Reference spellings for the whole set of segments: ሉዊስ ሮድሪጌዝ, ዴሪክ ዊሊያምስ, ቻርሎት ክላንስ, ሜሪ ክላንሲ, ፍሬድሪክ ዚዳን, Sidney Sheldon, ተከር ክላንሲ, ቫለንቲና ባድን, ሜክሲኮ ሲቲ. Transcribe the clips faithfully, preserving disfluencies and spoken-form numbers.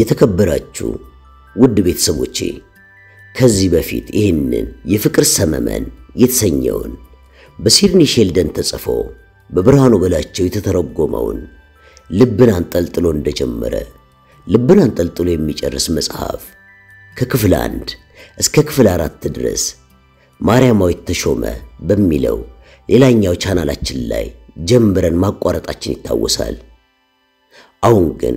يتكبراتشو ود بيت سووشي كزي بفيت إهنن يفكر سمامان يتسنيون بسيرني شيلدن تصفو ببرهانو بلاتشو يتتربقو مون لبنا انتلتلون دجمرة لبنا انتلتلون ميجرس مصحاف ككفلاند اسككفلارات تدرس ማርያማዊት ተሾመ በሚለው ሌላኛው ቻናላችን ላይ ጀምረን ማቋረጣችን ይታወሳል። አሁን ግን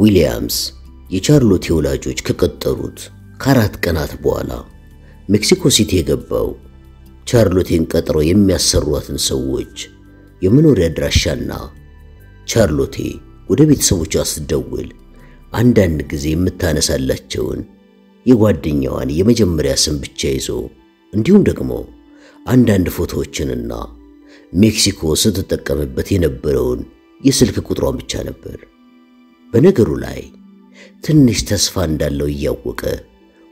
ዊሊያምስ የቻርሎት ወላጆች ከቀጠሩት ከአራት ቀናት በኋላ ሜክሲኮ ሲቲ የገባው ቻርሎትን ቀጥሮ የሚያሰሩዋትን ሰዎች የመኖሪያ አድራሻና ቻርሎት ወደ ቤተሰቦቿ ስትደውል አንዳንድ ጊዜ የምታነሳላቸውን የጓደኛዋን የመጀመሪያ ስም ብቻ ይዞ እንዲሁም ደግሞ አንዳንድ ፎቶዎችንና ሜክሲኮ ስትተቀመበት የነበረውን የስልክ ቁጥሯን ብቻ ነበር። በነገሩ ላይ ትንሽ ተስፋ እንዳለው ያወቀ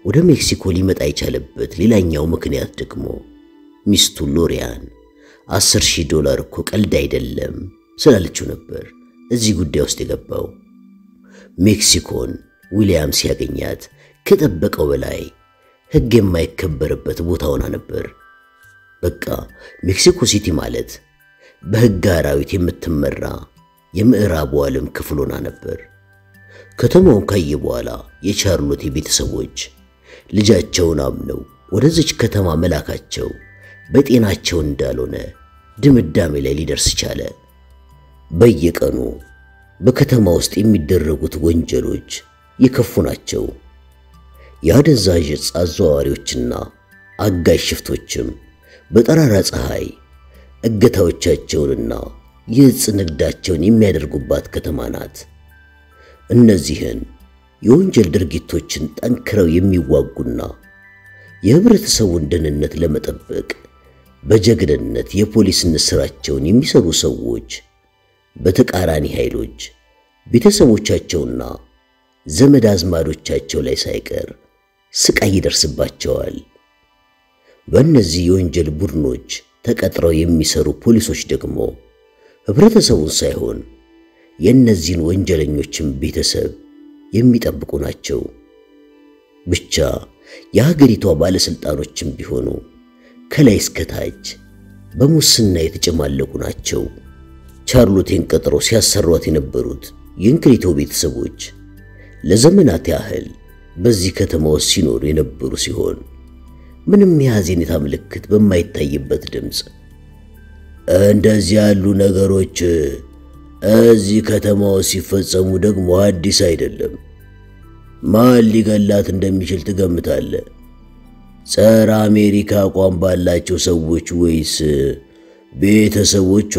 ወደ ሜክሲኮ ሊመጣ የቻለበት ሌላኛው ምክንያት ደግሞ ሚስቱ ሎሪያን አስር ሺህ ዶላር እኮ ቀልድ አይደለም ስላለችው ነበር እዚህ ጉዳይ ውስጥ የገባው። ሜክሲኮን ዊሊያምስ ያገኛት ከተበቀው በላይ ህግ የማይከበርበት ቦታውና ነበር። በቃ ሜክሲኮ ሲቲ ማለት በህግ አራዊት የምትመራ የምዕራብ ዓለም ክፍሉና ነበር። ከተማው ከየ በኋላ የቻርሎት ቤተሰቦች ልጃቸውን አምነው ወደዚህ ከተማ መላካቸው በጤናቸው እንዳልሆነ ድምዳሜ ላይ ሊደርስ ቻለ። በየቀኑ በከተማ ውስጥ የሚደረጉት ወንጀሎች የከፉ ናቸው። ያደንዛዥ ዕፅ አዘዋዋሪዎችና አጋሽ ሽፍቶችም በጠራራ ፀሐይ እገታዎቻቸውንና የዕፅ ንግዳቸውን የሚያደርጉባት ከተማ ናት። እነዚህን የወንጀል ድርጊቶችን ጠንክረው የሚዋጉና የህብረተሰቡን ደህንነት ለመጠበቅ በጀግንነት የፖሊስን ስራቸውን የሚሰሩ ሰዎች በተቃራኒ ኃይሎች ቤተሰቦቻቸውና ዘመድ አዝማዶቻቸው ላይ ሳይቀር ስቃይ ይደርስባቸዋል። በእነዚህ የወንጀል ቡድኖች ተቀጥረው የሚሰሩ ፖሊሶች ደግሞ ህብረተሰቡን ሳይሆን የነዚህን ወንጀለኞችን ቤተሰብ የሚጠብቁ ናቸው። ብቻ የሀገሪቷ ባለስልጣኖችም ቢሆኑ ከላይ እስከ ታች በሙስና የተጨማለቁ ናቸው። ቻርሎትን ቀጥሮ ሲያሰሯት የነበሩት የእንክሪቶ ቤተሰቦች ለዘመናት ያህል በዚህ ከተማ ውስጥ ሲኖሩ የነበሩ ሲሆን ምንም የሐዘኔታ ምልክት በማይታይበት ድምጽ እንደዚህ ያሉ ነገሮች እዚህ ከተማ ውስጥ ሲፈጸሙ ደግሞ አዲስ አይደለም። ማን ሊገላት እንደሚችል ትገምታለህ? ጸረ አሜሪካ አቋም ባላቸው ሰዎች ወይስ ቤተሰቦቿ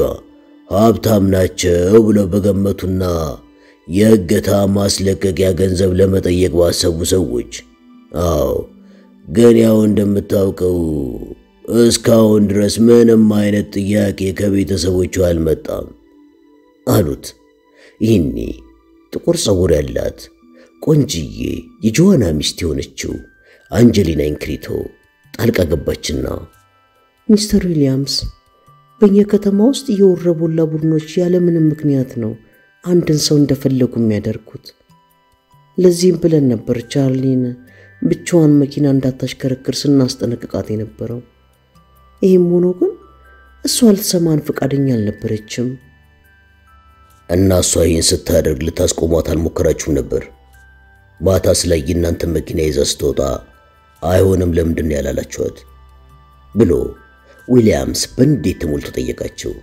ሀብታም ናቸው ብለው በገመቱና የእገታ ማስለቀቂያ ገንዘብ ለመጠየቅ ባሰቡ ሰዎች? አዎ፣ ግን ያው እንደምታውቀው እስካሁን ድረስ ምንም አይነት ጥያቄ ከቤተሰቦቹ አልመጣም አሉት። ይህኔ ጥቁር ፀጉር ያላት ቆንጅዬ የጆዋና ሚስት የሆነችው አንጀሊና ኢንክሪቶ ጣልቃ ገባችና ሚስተር ዊሊያምስ በእኛ ከተማ ውስጥ የወረቡላ ቡድኖች ያለ ምንም ምክንያት ነው አንድን ሰው እንደፈለጉ የሚያደርጉት። ለዚህም ብለን ነበር ቻርሊን ብቻዋን መኪና እንዳታሽከረክር ስናስጠነቅቃት የነበረው። ይሄም ሆኖ ግን እሷ አልሰማን ፈቃደኛ አልነበረችም። እና እሷ ይህን ስታደርግ ልታስቆሟት አልሞከራችሁም ነበር? ማታስ ላይ እናንተ መኪና ይዛ ስትወጣ አይሆንም ለምንድን ያላላችኋት? ብሎ ዊሊያምስ በንዴት ተሞልቶ ጠየቃቸው።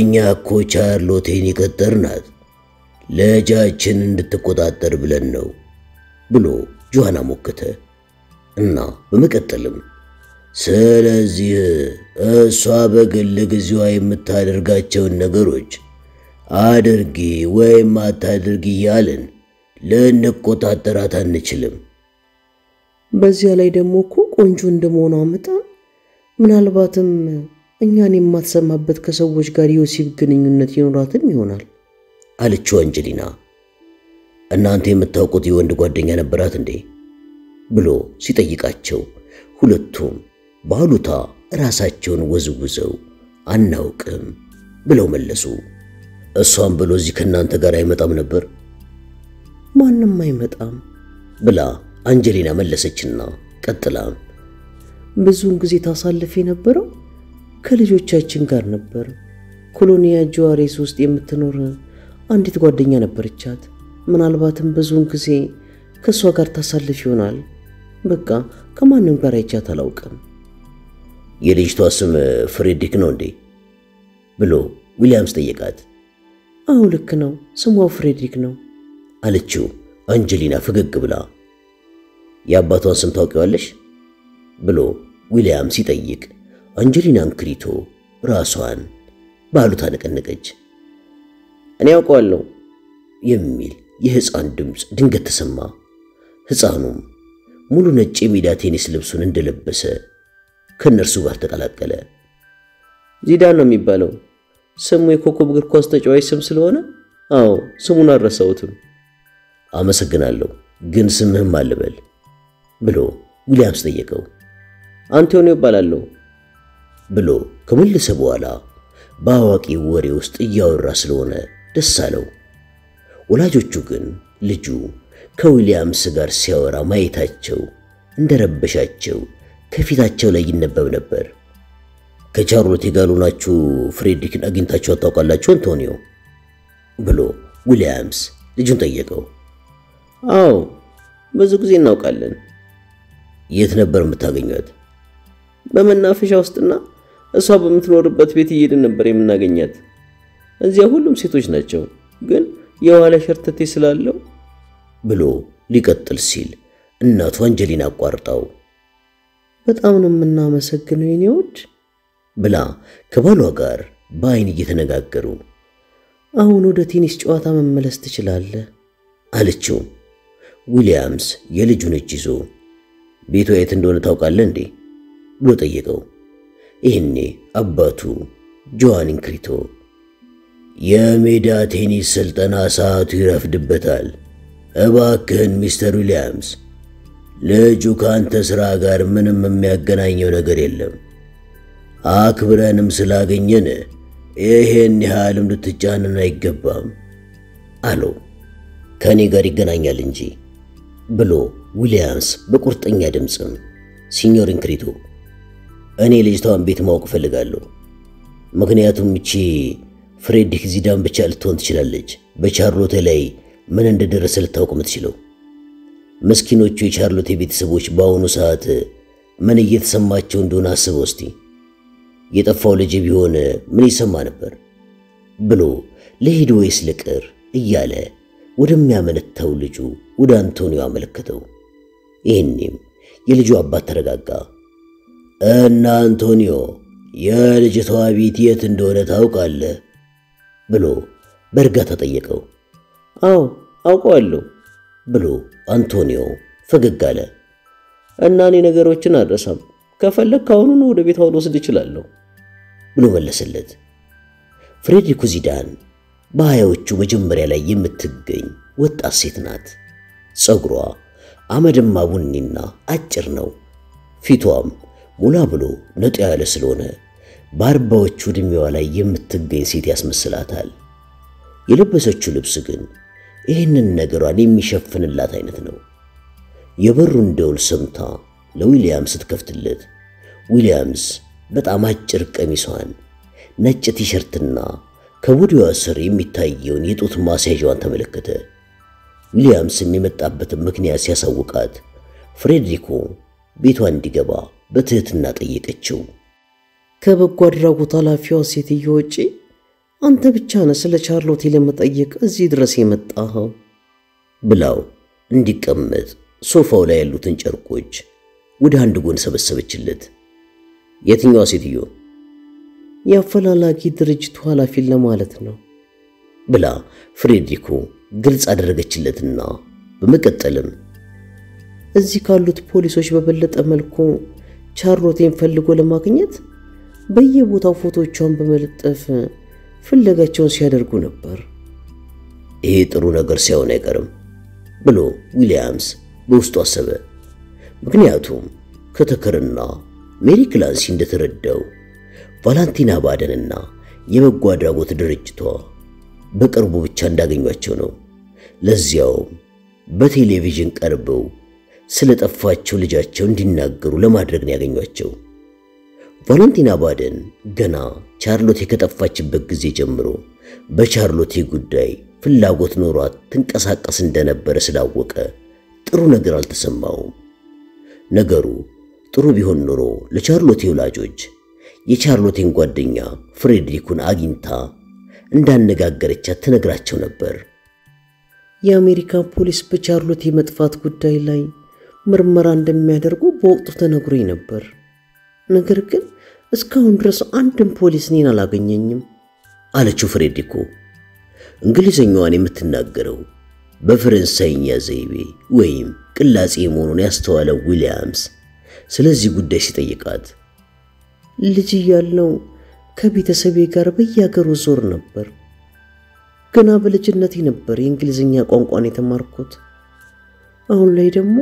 እኛ እኮ ቻርሎትን ይቀጠርናት ለጃችን እንድትቆጣጠር ብለን ነው ብሎ ጆሃና ሞከተ እና በመቀጠልም ስለዚህ እሷ በግል ግዚያው የምታደርጋቸው ነገሮች አድርጊ ወይም አታድርጊ ያልን ለንቆጣጥራት አንችልም በዚያ ላይ ደሞ እኮ ቆንጆ እንደመሆኑ አመጣ ምናልባትም እኛን የማትሰማበት ከሰዎች ጋር ዮሲብ ግንኙነት ይኖራትም ይሆናል አለችው አንጀሊና እናንተ የምታውቁት የወንድ ጓደኛ ነበራት እንዴ ብሎ ሲጠይቃቸው ሁለቱም ባሉታ ራሳቸውን ወዝውዘው አናውቅም ብለው መለሱ እሷም ብሎ ዚከናንተ ጋር አይመጣም ነበር ማንንም አይመጣም ብላ አንጀሊና መለሰችና ቀጥላ ብዙን ጊዜ ታሳልፍ የነበረው ከልጆቻችን ጋር ነበር ኮሎኒያ ጆዋሬስ ውስጥ የምትኖር አንዲት ጓደኛ ነበርቻት ምናልባትም ብዙን ጊዜ ከሷ ጋር ታሳልፍ ይሆናል በቃ ከማንም ጋር አይቻት አላውቅም የልጅቷ ስም ፍሬድሪክ ነው እንዴ ብሎ ዊሊያምስ ጠየቃት አው ልክ ነው ስሟ ፍሬድሪክ ነው አለችው አንጀሊና ፈገግ ብላ ያባቷን ስም ታውቂዋለሽ ብሎ ዊሊያምስ ይጠይቅ አንጀሊናን ክሪቶ ራሷን ባሉታ ነቀነቀች እኔ አውቀዋለሁ የሚል የህፃን ድምጽ ድንገት ተሰማ ህፃኑም ሙሉ ነጭ የሜዳ ቴኒስ ልብሱን እንደለበሰ ከነርሱ ጋር ተቀላቀለ ዚዳን ነው የሚባለው ስሙ የኮኮብ እግር ኳስ ተጫዋች ስም ስለሆነ አዎ ስሙን አረሳውትም አመሰግናለሁ ግን ስምህም አልበል ብሎ ዊሊያምስ ጠየቀው አንቶኒዮ ይባላል ብሎ ከመለሰ በኋላ ባዋቂ ወሬ ውስጥ ያወራ ስለሆነ ደስ አለው ወላጆቹ ግን ልጁ ከዊሊያምስ ጋር ሲያወራ ማይታቸው እንደረበሻቸው ከፊታቸው ላይ ይነበብ ነበር ከቻርሎት ይጋሉናችሁ ፍሬድሪክን አግኝታችሁ አጣውቃላችሁ አንቶኒዮ ብሎ ዊሊያምስ ልጁን ጠየቀው አው ብዙ ጊዜ እናውቃለን የት ነበር መታገኛት በመናፈሻ ውስጥና እሷ በመትኖርበት ቤት ይሄድን ነበር የምናገኛት እዚያ ሁሉም ሴቶች ናቸው ግን የዋለ ሸርተቴ ስላለው ብሎ ሊቀጥል ሲል እናቷ አንጀሊና አቋርጣው በጣም ነው እናመሰግነው የኔውድ ብላ ከባሏ ጋር ባይን እየተነጋገሩ አሁን ወደ ቴኒስ ጨዋታ መመለስ ትችላለህ አለችው ዊሊያምስ የልጁን እጅ ይዞ ቤቷ የት እንደሆነ ታውቃለህ እንዴ ብሎ ጠየቀው ይሄኔ አባቱ ጆዋን ክሪቶ የሜዳ ቴኒስ ስልጠና ሰዓቱ ይረፍድበታል እባክህን ሚስተር ዊሊያምስ ልጁ ካንተ ስራ ጋር ምንም የሚያገናኘው ነገር የለም አክብረንም ስላገኘን ይሄን ያህልም ልትጫነን አይገባም አለው ከኔ ጋር ይገናኛል እንጂ ብሎ ዊሊያምስ በቁርጠኛ ድምጽም ሲኒዮር ክሪቶ እኔ ልጅቷን ቤት ማወቅ ፈልጋለሁ ምክንያቱም እቺ ፍሬድሪክ ዚዳን ብቻ ልትሆን ትችላለች በቻርሎት ላይ ምን እንደደረሰ ልታውቁም ትችላላችሁ መስኪኖቹ የቻርሎት ቤተሰቦች ባውኑ ሰዓት ምን እየተሰማቸው እንደሆነ አስበው እስቲ የጠፋው ልጅ ቢሆን ምን ይሰማ ነበር ብሎ ለሂድ ወይስ ለቀር እያለ ወደሚያመነታው ልጁ ወደ አንቶኒዮ አመለከተው ይሄንም የልጁ አባት ተረጋጋ እና አንቶኒዮ የልጅቷ ቤት የት እንደሆነ ታውቃለህ ብሎ በእርጋታ ጠየቀው አው አውቀዋለሁ ብሎ አንቶኒዮ ፈገግ አለ እና እኔ ነገሮችን አረሳም ከፈለክ አሁን ነው ወደ ቤታው ልወስድ ይችላለሁ ብሎ መለሰለት ፍሬድሪክ ዚዳን በሃያዎቹ መጀመሪያ ላይ የምትገኝ ወጣት ሴት ናት ጸጉሯ አመድማ ቡኒና አጭር ነው ፊቷም ሙላ ብሎ ነጥ ያለ ስለሆነ በአርባዎቹ እድሜዋ ላይ የምትገኝ ሴት ያስመስላታል የለበሰችው ልብስ ግን ይህንን ነገሯን የሚሸፍንላት አይነት ነው የበሩን ደውል ሰምታ ለዊሊያምስ ተከፍትለት ዊሊያምስ በጣም አጭር ቀሚሷን ነጭ ቲሸርትና ከቡድዋ ስር የሚታየውን የጡት ማሳያጇን ተመለከተ ዊሊያምስ የሚመጣበት ምክንያት ሲያሳውቃት ፍሬድሪኮ ቤቷን እንዲገባ በትህትና ጠየቀችው ከበጎ አድራጎት ኃላፊዋ ሴትዮ ወጪ አንተ ብቻ ነህ ስለ ቻርሎት ለመጠየቅ እዚህ ድረስ የመጣኸው ብላው እንዲቀመጥ ሶፋው ላይ ያሉትን ጨርቆች ወደ አንድ ጎን ሰበሰበችለት የትኛዋ ሴትዮ ያፈላላጊ ድርጅቱ ኃላፊ ለማለት ነው بلا فريديكو قلت أدرجت لتنا بمقتلم أزي كارلوت بوليس وش ببلت أملكو شاروتين فلقوا لما كنيت بيبو تافوتو تشون بملت أف فلقا تشون سيادركو نبر إيه ترونا قرسيو نيكرم بلو ويليامز بوستو أسبه مكنياتهم كتكرنا ميري كلانسي اندتردو فالانتينا بادننا يبقوا أدراغو تدرجتوا بقربو بيتشان داقين واتشونو لزياو بتيليفيجن قربو سلت أفاتشو لجاتشو انديناقرو لما أدرقني أغين واتشو فالانتينا بادن غنا شارلوتي كتفاتش بقزي جمرو بشارلوتي قداي في اللاغوت نورات تنكسا قسن دانبار سلاوكا ترو نقرال تسماهم نقرو ترو بيهن نورو لشارلوتي ولاجوج يشارلوتين قوادنيا فريدريكون آجينتا اندان نقاقرتشا تنقراتشو نبر يا أمريكان بوليس بشارلوتي مدفات قداي لاي مرمران دميادرقو بوقتو تنقري نبر نقرقل اسكاون درس عندم بوليس نينا لاغنينيم على تشو فريدريكو እንግሊዘኛዋን የምትናገረው በፍራንሳይኛ ዘይቤ ወይም ቅላጼ መሆኑን ያስተዋለው ዊሊያምስ ስለዚህ ጉዳይ ሲጠይቃት ልጅ ያለው ከቤተሰቤ ጋር በያገሩ ዞር ነበር ገና በልጅነቴ ነበር የእንግሊዘኛ ቋንቋን የተማርኩት አሁን ላይ ደግሞ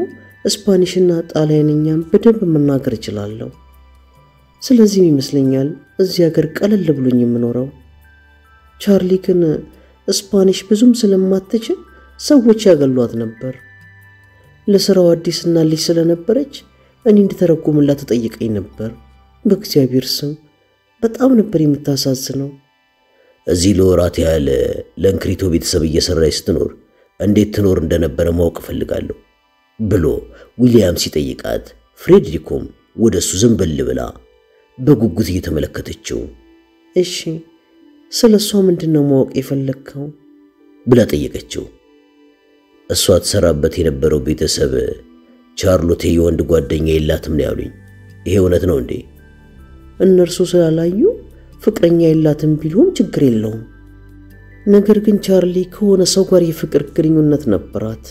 ስፓኒሽና ጣሊያንኛን በደንብ መናገር እችላለሁ ስለዚህ ይመስለኛል እዚህ ሀገር ቀለል ብሎኝ የምኖረው ቻርሊ ግን ስፓኒሽ ብዙም ስለማትችል ሰዎች ያገሏት ነበር ለሥራው አዲስና ልጅ ስለነበረች እኔ እንድተረጉምላት ተጠይቀኝ ነበር በእግዚአብሔር ስም በጣም ነበር የምታሳዝነው እዚህ ለወራት ያለ ለእንክሪቶ ቤተሰብ እየሰራች ስትኖር እንዴት ትኖር እንደነበረ ማወቅ ፈልጋለሁ ብሎ ዊሊያምስ ሲጠይቃት ፍሬድሪኮም ወደሱ ዘንበል ብላ በጉጉት እየተመለከተችው እሺ ስለሷ ምንድነው ማወቅ የፈለከው ብላ ጠየቀችው እሷ ተሰራበት የነበረው ቤተሰብ ቻርሎት የወንድ ጓደኛ የላትም ነው ያሉኝ ይሄ እውነት ነው እንዴ እነርሱ ስላላዩ ፍቅረኛ የላትም ቢሉም ችግር የለውም ነገር ግን ቻርሊ ከሆነ ሰው ጋር የፍቅር ግንኙነት ነበራት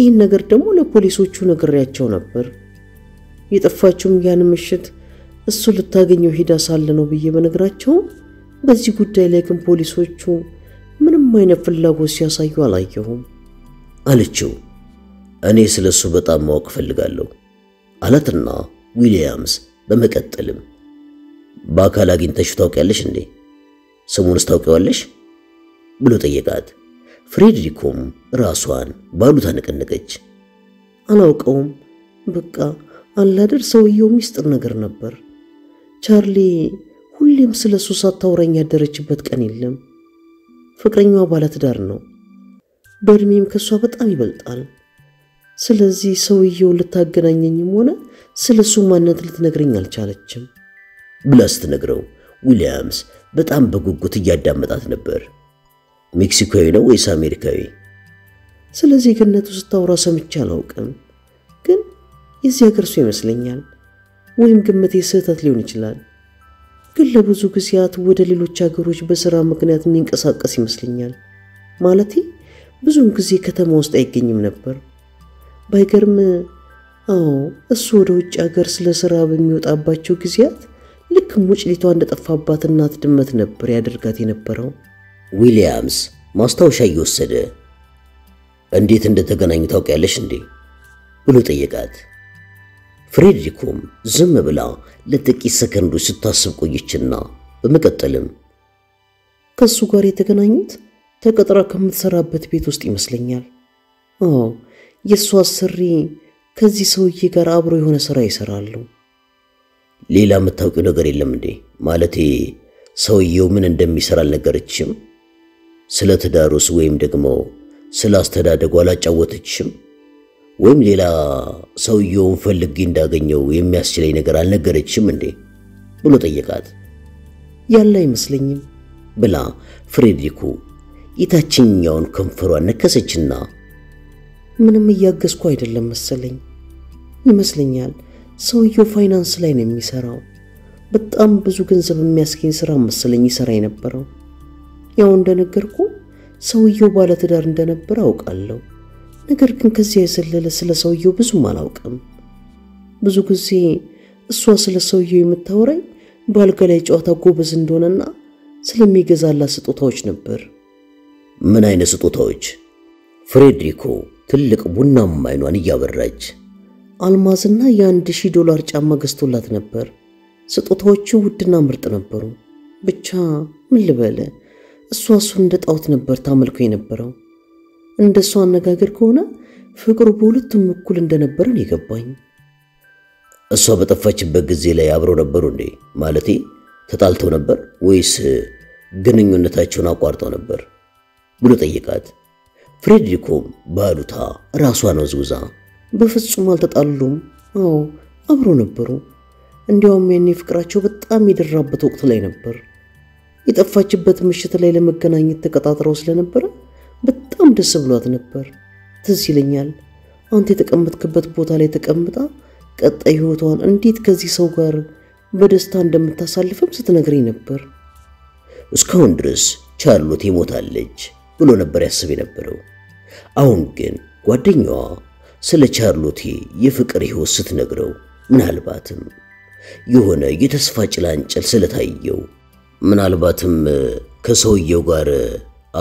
ይሄን ነገር ደግሞ ለፖሊሶቹ ነግሬያቸው ነበር የጠፋችውም ያን ምሽት እሱ ልታገኘው ሄዳ ሳለ ነው ብዬ በነግራቸው በዚህ ጉዳይ ላይ ግን ፖሊሶቹ ምንም አይነት ፍላጎት ሲያሳዩ አላየሁም አለችው እኔ ስለሱ በጣም ማወቅ ፈልጋለሁ አለትና ዊሊያምስ በመቀጠልም በአካል አግኝተሽ ታውቂያለሽ እንዴ ስሙንስ ታውቂዋለሽ ብሎ ጠየቃት ፍሬድሪኮም ራሷን ባሉ ተነቀነቀች አላውቀውም በቃ አላደር ሰውየው ሚስጥር ነገር ነበር ቻርሊ ሁሌም ስለሱ ሳታወራኝ ያደረችበት ቀን የለም ፍቅረኛዋ ባለትዳር ነው በእድሜም ከሷ በጣም ይበልጣል ስለዚህ ሰውየው ልታገናኘኝም ሆነ ስለሱ ማንነት ልትነግረኝ አልቻለችም ብላስ ተነግረው ዊሊያምስ በጣም በጉጉት እያዳመጣት ነበር ሜክሲኮዊ ነው ወይስ አሜሪካዊ ስለዚህ ከነቱ ስታወራ ሰምቼ አላውቅም ግን የዚህ ሀገር ሰው ይመስለኛል ወይም ግምቴ ስህተት ሊሆን ይችላል كل ብዙ ጊዜያት ወደ ሌሎች ሀገሮች በሥራ ምክንያት የሚንቀሳቀስ ይመስልኛል ማለቴ ብዙም ጊዜ ከተማ ውስጥ አይገኝም ነበር ባይገርም አዎ እሱ ወደ ውጭ ሀገር ስለሥራ በሚወጣባቸው ጊዜያት ልክ ሙጭሊቷ እንደጠፋባት እናት ድመት ነበር ያደርጋት የነበረው ዊሊያምስ ማስታወሻ እየወሰደ እንዴት እንደተገናኙ ታውቂያለሽ እንዴ ብሎ ጠየቃት ፍሬድሪኮም ዝም ብላ ለጥቂት ሰከንዶች ስታስብ ቆየችና በመቀጠልም ከሱ ጋር የተገናኙት ተቀጥራ ከምትሰራበት ቤት ውስጥ ይመስለኛል አዎ የሷ አስሪ ከዚህ ሰውዬ ጋር አብሮ የሆነ ሥራ ይሰራሉ ሌላ የምታውቂው ነገር የለም እንዴ ማለቴ ሰውየው ምን እንደሚሰራ አልነገረችም ስለ ትዳሩስ ወይም ደግሞ ስለ አስተዳደጉ አላጫወተችም ወይም ሌላ ሰውየውን ፈልጌ እንዳገኘው የሚያስችለኝ ነገር አልነገረችም እንዴ ብሎ ጠየቃት ያለ አይመስለኝም ብላ ፍሬድሪኮ የታችኛውን ከንፈሯን ነከሰችና ምንም እያገዝኩ አይደለም መሰለኝ ይመስለኛል ሰውየው ፋይናንስ ላይ ነው የሚሰራው በጣም ብዙ ገንዘብ የሚያስገኝ ስራ መሰለኝ ይሰራ የነበረው ያው እንደነገርኩ ሰውየው ባለ ትዳር እንደነበረ አውቃለሁ ነገር ግን ከዚህ የሰለለ ስለ ሰውየው ብዙ ማላውቅም ብዙ ጊዜ እሷ ስለ ሰውየው የምታወራኝ ባልጋ ላይ ጨዋታ ጎበዝ እንደሆነና ስለሚገዛላ ስጦታዎች ነበር ምን አይነት ስጦታዎች ፍሬድሪኮ ትልቅ ቡናማ አይኗን ያበራች አልማዝና የ1000 ዶላር ጫማ ገዝቶላት ነበር ስጦታዎቹ ውድና ምርጥ ነበሩ ብቻ ምን ልበለ እሷ እሱን እንደጣውት ነበር ታመልኩ የነበረው እንደሷ አነጋገር ከሆነ ፍቅሩ በሁለቱም እኩል እንደነበረ ነው የገባኝ እሷ በጠፋችበት ጊዜ ላይ አብረው ነበሩ እንዴ ማለቴ ተጣልተው ነበር ወይስ ግንኙነታቸውን አቋርጠው ነበር ብሎ ጠይቃት ፍሬድሪኮም ባሉታ ራሷን ወዝውዛ በፍጹም አልተጣሉም አው አብረው ነበሩ እንዲያውም የኔ ፍቅራቸው በጣም ይደራበት ወቅት ላይ ነበር የጠፋችበት ምሽት ላይ ለመገናኘት ተቀጣጥረው ስለነበረ በጣም ደስ ብሏት ነበር ትዝ ይለኛል አንተ ተቀመጥክበት ቦታ ላይ ተቀምጣ ቀጣይ ህይወቷን እንዴት ከዚህ ሰው ጋር በደስታ እንደምታሳልፈም ስትነግረኝ ነበር እስካሁን ድረስ ቻርሎት ይሞታለች ብሎ ነበር ያስብ የነበረው አሁን ግን ጓደኛዋ ስለ ቻርሎት የፍቅር ህይወት ስትነግረው ምናልባትም የሆነ የተስፋ ጭላንጭል ስለታየው ምናልባትም ከሰውየው ጋር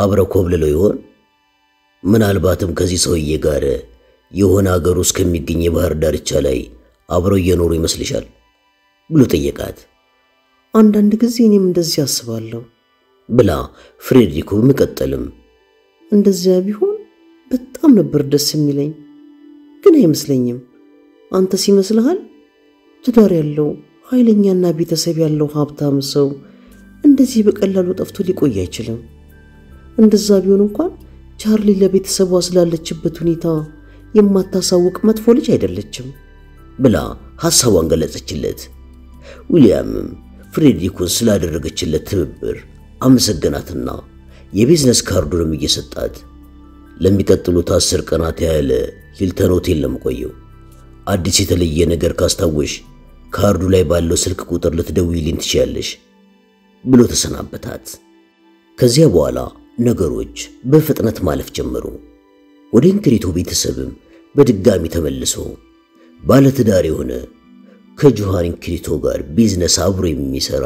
አብረው ኮብልለው ይሆን ምናልባትም ከዚህ ሰውዬ ጋር የሆነ ሀገር ውስጥ ከሚገኝ የባህር ዳርቻ ላይ አብረው የኖሩ ይመስልሻል ብሎ ጠየቃት አንዳንድ ጊዜ እኔም እንደዚህ አስባለሁ ብላ ፍሬድሪኮ መቀጠልም እንደዚያ ቢሆን በጣም ነበር ደስ የሚለኝ ግን አይመስለኝም አንተ ሲመስልሃል ትዳር ያለው ኃይለኛና ቤተሰብ ያለው ሀብታም ሰው እንደዚህ በቀላሉ ጠፍቶ ሊቆይ አይችልም እንደዛ ቢሆን እንኳን ቻርሊ ለቤተሰቧ ስላለችበት ሁኔታ የማታሳውቅ መጥፎ ልጅ አይደለችም ብላ ሐሳቧን ገለጸችለት ዊሊያም ፍሬድሪኮን ስላደረገችለት ትብብር አመሰገናትና የቢዝነስ ካርዱንም እየሰጣት ለሚቀጥሉት አስር ቀናት ያለ ሂልተን ሆቴል ለመቆየው አዲስ የተለየ ነገር ካስተዋሽ ካርዱ ላይ ባለው ስልክ ቁጥር ልትደውይልኝ ትችያለሽ ብሎ ተሰናበታት ከዚያ በኋላ ነገሮች በፍጥነት ማለፍ ጀመሩ ወደ እንግሪቱ ቤተሰብም በድጋሚ ተመልሶ ባለ ትዳር የሆነ ከጆሃን እንግሪቱ ጋር ቢዝነስ አብሮ የሚሰራ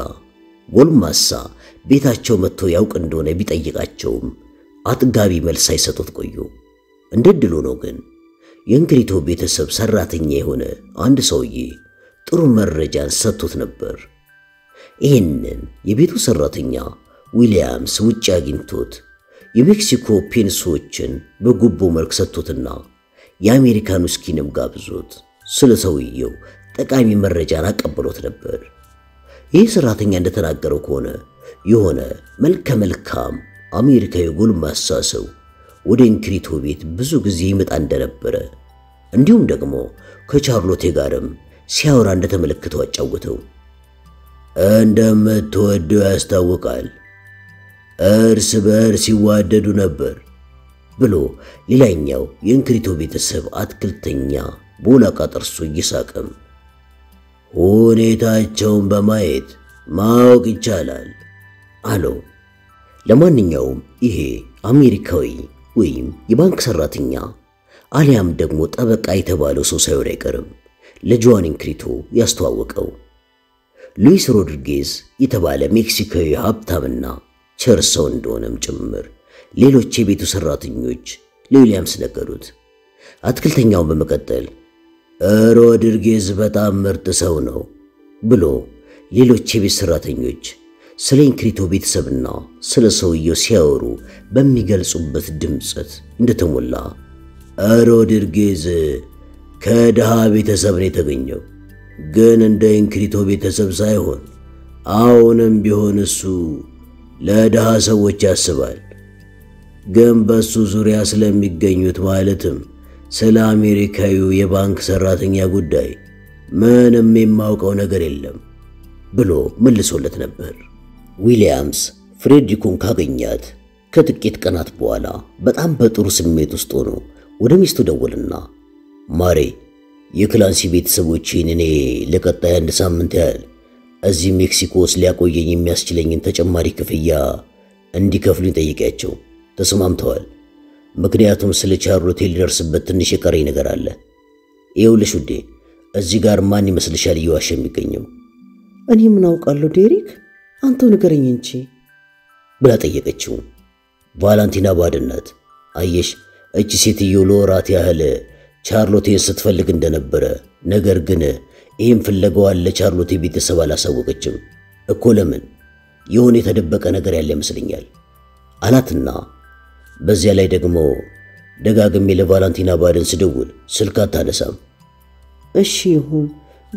ጎልማሳ ቤታቸው መጥቶ ያውቅ እንደሆነ ቢጠይቃቸውም አጥጋቢ መልስ አይሰጡት ቆዩ እንደድሉ ነው ግን የእንግሪቱ ቤተሰብ ሰራተኛ የሆነ አንድ ሰውዬ ጥሩ መረጃን ሰጥቶት ነበር ይሄንን የቤቱ ሰራተኛ ዊሊያምስ ውጭ አግኝቶት የሜክሲኮ ፔንሶችን በጉቦ መልክ ሰጥቶትና የአሜሪካን ውስኪንም ጋብዞት ስለ ሰውየው ጠቃሚ መረጃን አቀብሎት ነበር ይህ ሰራተኛ እንደተናገረው ከሆነ የሆነ መልከ መልካም አሜሪካዊ ጎልማሳ ሰው ወደ እንግሪቱ ቤት ብዙ ጊዜ ይመጣ እንደነበረ እንዲሁም ደግሞ ከቻርሎቴ ጋርም ሲያወራ እንደተመለከተው አጫውተው እንደምትወደው ያስታውቃል እርስ በእርስ ሲዋደዱ ነበር ብሎ ሌላኛው የእንግሪቱ ቤተሰብ አትክልተኛ ቦላቃ ጥርሱ እየሳቀም ሁኔታቸውን በማየት ማወቅ ይቻላል አለው ለማንኛውም ይሄ አሜሪካዊ ወይም የባንክ ሰራተኛ አሊያም ደግሞ ጠበቃ የተባለው ሰው ሳይሆን አይቀርም ለጆሃን እንግሪቱ ያስተዋወቀው ሉዊስ ሮድሪጌዝ የተባለ ሜክሲካዊ ሀብታምና ቸርሰው እንደሆነም ጭምር ሌሎች የቤቱ ሰራተኞች ለዊሊያምስ ነገሩት አትክልተኛውን በመቀጠል ሮድሪጌዝ በጣም ምርጥ ሰው ነው ብሎ ሌሎች የቤት ሰራተኞች ስለ እንግሪቱ ቤተሰብና ስለ ሰውየው ሲያወሩ በሚገልጹበት ድምጸት እንደተሞላ ሮድሪጌዝ ከደሃ ቤተሰብ ነው የተገኘው ግን እንደ እንግሪቱ ቤተሰብ ሳይሆን አሁንም ቢሆን እሱ ለደሃ ሰዎች ያስባል ግን በሱ ዙሪያ ስለሚገኙት ማለትም ስለ አሜሪካዊው የባንክ ሰራተኛ ጉዳይ ምንም የማውቀው ነገር የለም ብሎ መልሶለት ነበር ዊሊያምስ ፍሬድሪኮን ካገኛት ከጥቂት ቀናት በኋላ በጣም በጥሩ ስሜት ውስጥ ሆኖ ወደ ሚስቱ ደወልና ማሬ የክላንሲ ቤተሰቦችን እኔ ለቀጣይ አንድ ሳምንት ያህል እዚህ ሜክሲኮ ውስጥ ሊያቆየኝ የሚያስችለኝን ተጨማሪ ክፍያ እንዲከፍሉ ጠይቀያቸው ተስማምተዋል። ምክንያቱም ስለ ቻርሎት ሊደርስበት ትንሽ የቀረይ ነገር አለ። ይውልሽ ውዴ እዚህ ጋር ማን ይመስልሻል ይዋሽ የሚገኘው? እኔ ምን አውቃለሁ ዴሪክ አንተው ንገረኝ እንጂ ብላ ጠየቀችው። ቫለንቲና ባድነት አየሽ እቺ ሴትዮ ሎራት ያህል ቻርሎት ስትፈልግ እንደነበረ ነገር ግን ይህም ፍለጋው አለ ቻርሎት ቤተሰብ አላሳወቀችም እኮ ለምን የሆነ የተደበቀ ነገር ያለ መስልኛል አላትና በዚያ ላይ ደግሞ ደጋግሜ ለቫለንቲና ባድን ስደውል ስልክ አታነሳም። እሺ ይሁን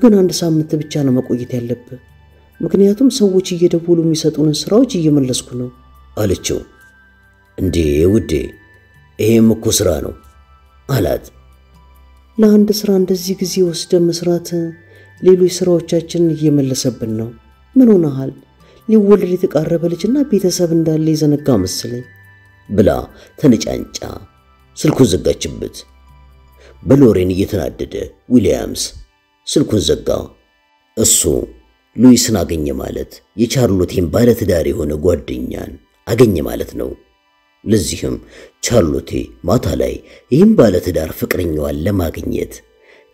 ግን አንድ ሳምንት ብቻ ነው መቆየት ያለበት ምክንያቱም ሰዎች እየደወሉ የሚሰጡን ስራዎች እየመለስኩ ነው አለችው። እንዴ ውዴ ይሄም እኮ ስራ ነው አላት። ለአንድ ስራ እንደዚህ ጊዜ ወስደ መስራት ሌሎች ስራዎቻችንን እየመለሰብን ነው። ምን ሆነሃል ሊወለድ የተቃረበ ልጅና ቤተሰብ እንዳለ ይዘነጋ መስለኝ ብላ ተነጫንጫ ስልኩን ዘጋችበት። በሎሬን እየተናደደ ዊሊያምስ ስልኩን ዘጋ። እሱ ሉዊስን አገኘ ማለት የቻርሎቴን ባለ ትዳር የሆነ ጓደኛን አገኘ ማለት ነው። ለዚህም ቻርሎቴ ማታ ላይ ይህም ባለ ትዳር ፍቅረኛዋን ለማግኘት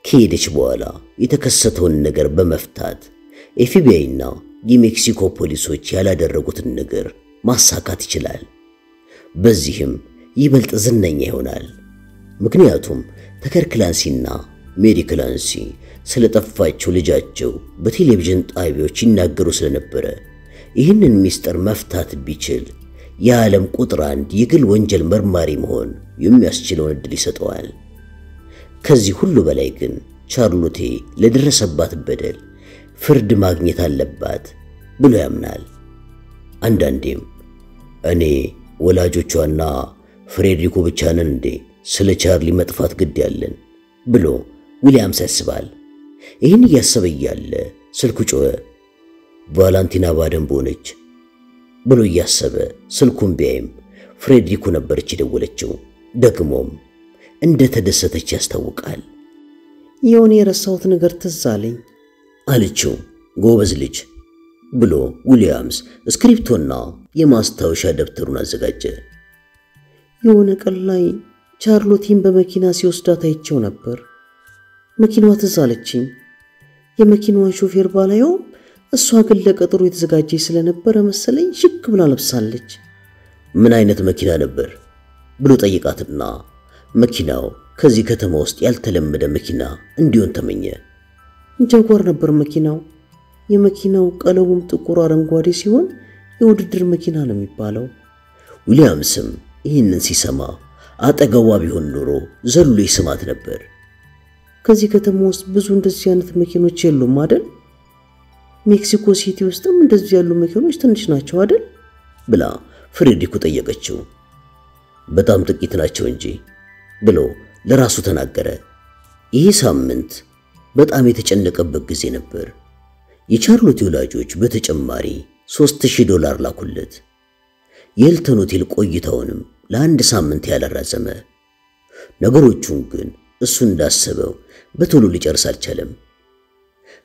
ከሄደች በኋላ የተከሰተውን ነገር በመፍታት ኤፍ ቢ አይና የሜክሲኮ ፖሊሶች ያላደረጉትን ነገር ማሳካት ይችላል። በዚህም ይበልጥ ዝነኛ ይሆናል። ምክንያቱም ተከርክላንሲና ሜሪክላንሲ ስለጠፋቸው ልጃቸው በቴሌቪዥን ጣቢያዎች ይናገሩ ስለነበረ ይህንን ሚስጥር መፍታት ቢችል የዓለም ቁጥር አንድ የግል ወንጀል መርማሪ መሆን የሚያስችለውን እድል ይሰጠዋል። ከዚህ ሁሉ በላይ ግን ቻርሎቴ ለደረሰባት በደል ፍርድ ማግኘት አለባት ብሎ ያምናል። አንዳንዴም እኔ ወላጆቿና ፍሬድሪኮ ብቻ ነን እንዴ ስለ ቻርሊ መጥፋት ግድ ያለን ብሎ ዊሊያምስ ያስባል። ይህን እያሰበ እያለ ስልኩ ጮኸ። ቫለንቲና ባደን በሆነች ብሎ እያሰበ ስልኩን ቢያይም ፍሬድሪኮ ነበረች የደወለችው። ደግሞም እንደ ተደሰተች ያስታውቃል። የሆነ የረሳሁት ነገር ትዝ አለኝ አለችው። ጎበዝ ልጅ ብሎ ዊሊያምስ ስክሪፕቶና የማስታወሻ ደብተሩን አዘጋጀ። የሆነ ቀን ላይ ቻርሎቲን በመኪና ሲወስዳት አይቼው ነበር መኪናዋ ትዝ አለችኝ። የመኪናዋን ሾፌር ባላየው እሷ ግን ለቀጠሮ የተዘጋጀች ስለነበረ መሰለኝ ሽክ ብላ ለብሳለች። ምን አይነት መኪና ነበር ብሎ ጠይቃትና መኪናው ከዚህ ከተማ ውስጥ ያልተለመደ መኪና እንዲሆን ተመኘ። ጃጓር ነበር መኪናው። የመኪናው ቀለሙም ጥቁር አረንጓዴ ሲሆን የውድድር መኪና ነው የሚባለው። ዊሊያምስም ይህንን ሲሰማ አጠገቧ ቢሆን ኖሮ ዘሎ ይስማት ነበር። ከዚህ ከተማ ውስጥ ብዙ እንደዚህ አይነት መኪኖች የሉም አይደል? ሜክሲኮ ሲቲ ውስጥም እንደዚህ ያሉ መኪኖች ትንሽ ናቸው አይደል? ብላ ፍሬድሪኮ ጠየቀችው። በጣም ጥቂት ናቸው እንጂ ብሎ ለራሱ ተናገረ። ይህ ሳምንት በጣም የተጨነቀበት ጊዜ ነበር። የቻርሎት ወላጆች በተጨማሪ ሶስት ሺህ ዶላር ላኩለት። የሂልተን ሆቴል ቆይታውንም ለአንድ ሳምንት ያላራዘመ። ነገሮቹን ግን እሱ እንዳሰበው በቶሎ ሊጨርስ አልቻለም።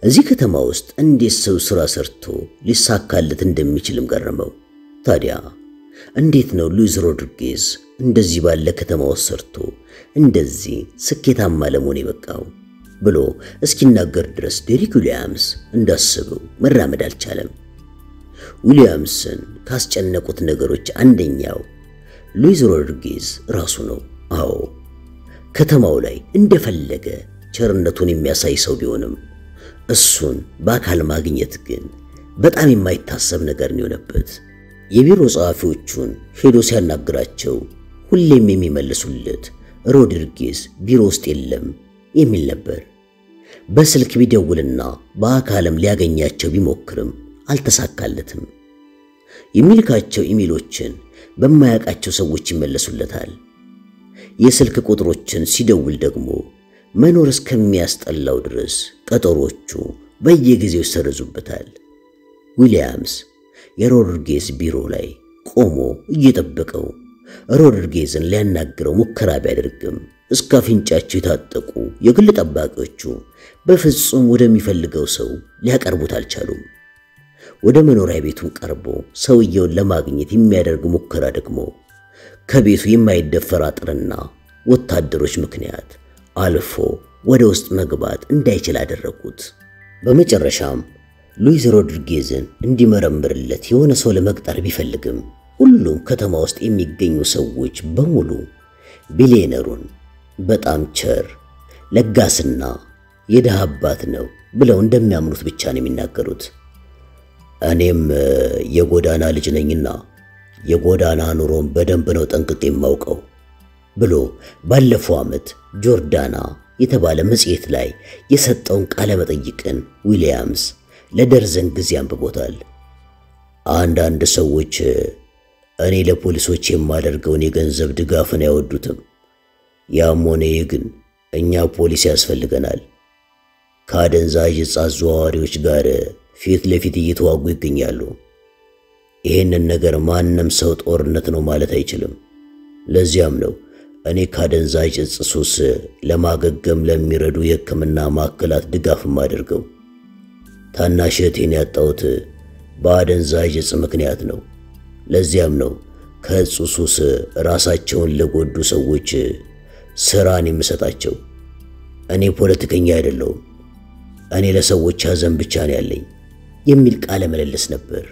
እዚህ ከተማ ውስጥ እንዴት ሰው ስራ ሰርቶ ሊሳካለት እንደሚችልም ገረመው። ታዲያ እንዴት ነው ሉዊስ ሮድሪጌዝ እንደዚህ ባለ ከተማ ውስጥ ሰርቶ እንደዚህ ስኬታማ ለመሆን የበቃው ብሎ እስኪናገር ድረስ ዴሪክ ዊሊያምስ እንዳሰበው መራመድ አልቻለም። ዊሊያምስን ካስጨነቁት ነገሮች አንደኛው ሉዊስ ሮድሪጌዝ ራሱ ነው። አዎ ከተማው ላይ እንደፈለገ ቸርነቱን የሚያሳይ ሰው ቢሆንም እሱን በአካል ማግኘት ግን በጣም የማይታሰብ ነገር ነው የሆነበት። የቢሮ ጸሐፊዎቹን ሄዶ ሲያናግራቸው ሁሌም የሚመልሱለት ሮድሪጌዝ ቢሮ ውስጥ የለም የሚል ነበር። በስልክ ቢደውልና በአካልም ሊያገኛቸው ቢሞክርም አልተሳካለትም። የሚልካቸው ኢሜሎችን በማያውቃቸው ሰዎች ይመለሱለታል። የስልክ ቁጥሮችን ሲደውል ደግሞ መኖር እስከሚያስጠላው ድረስ ቀጠሮቹ በየጊዜው ይሰረዙበታል። ዊሊያምስ የሮድሪጌዝ ቢሮ ላይ ቆሞ እየጠበቀው ሮድሪጌዝን ሊያናግረው ሙከራ ቢያደርግም እስከ አፍንጫቸው የታጠቁ የግል ጠባቂዎቹ በፍጹም ወደሚፈልገው ሰው ሊያቀርቡት አልቻሉም። ወደ መኖሪያ ቤቱ ቀርቦ ሰውየው ለማግኘት የሚያደርጉ ሙከራ ደግሞ ከቤቱ የማይደፈር አጥርና ወታደሮች ምክንያት አልፎ ወደ ውስጥ መግባት እንዳይችል አደረጉት። በመጨረሻም ሉዊስ ሮድሪጌዝን እንዲመረምርለት የሆነ ሰው ለመቅጠር ቢፈልግም ሁሉም ከተማ ውስጥ የሚገኙ ሰዎች በሙሉ ቢሊየነሩን በጣም ቸር ለጋስና የደሃ አባት ነው ብለው እንደሚያምኑት ብቻ ነው የሚናገሩት። እኔም የጎዳና ልጅ ነኝና የጎዳና ኑሮን በደንብ ነው ጠንቅቄ የማውቀው ብሎ ባለፈው ዓመት ጆርዳና የተባለ መጽሔት ላይ የሰጠውን ቃለ መጠይቅን ዊሊያምስ ለደርዘን ጊዜ አንብቦታል። አንዳንድ ሰዎች እኔ ለፖሊሶች የማደርገውን የገንዘብ ድጋፍን አይወዱትም። ያም ሆነ ይህ ግን እኛ ፖሊስ ያስፈልገናል። ከአደንዛዥ ዕፅ አዘዋዋሪዎች ጋር ፊት ለፊት እየተዋጉ ይገኛሉ። ይሄንን ነገር ማንም ሰው ጦርነት ነው ማለት አይችልም። ለዚያም ነው እኔ ከአደንዛዥ ዕፅ ሱስ ለማገገም ለሚረዱ የሕክምና ማዕከላት ድጋፍ ማደርገው። ታናሽ እህቴን ያጣሁት በአደንዛዥ ዕፅ ምክንያት ነው። ለዚያም ነው ከዕፅ ሱስ ራሳቸውን ለጎዱ ሰዎች ስራን የምሰጣቸው። እኔ ፖለቲከኛ አይደለሁም። እኔ ለሰዎች ሐዘን ብቻ ነው ያለኝ የሚል ቃለ ምልልስ ነበር።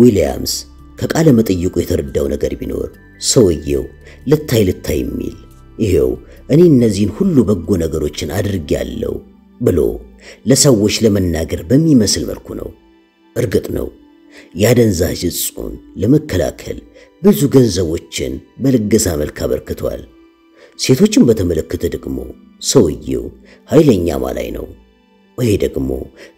ዊሊያምስ ከቃለ መጠይቁ የተረዳው ነገር ቢኖር ሰውየው ልታይ ልታይ የሚል ይሄው እኔ እነዚህን ሁሉ በጎ ነገሮችን አድርጌያለሁ ብሎ ለሰዎች ለመናገር በሚመስል መልኩ ነው። እርግጥ ነው ያደንዛዥ ዕፅን ለመከላከል ብዙ ገንዘቦችን በልገሳ መልክ አበርክቷል። ሴቶችን በተመለከተ ደግሞ ሰውየው ኃይለኛ ማላይ ነው። ይሄ ደግሞ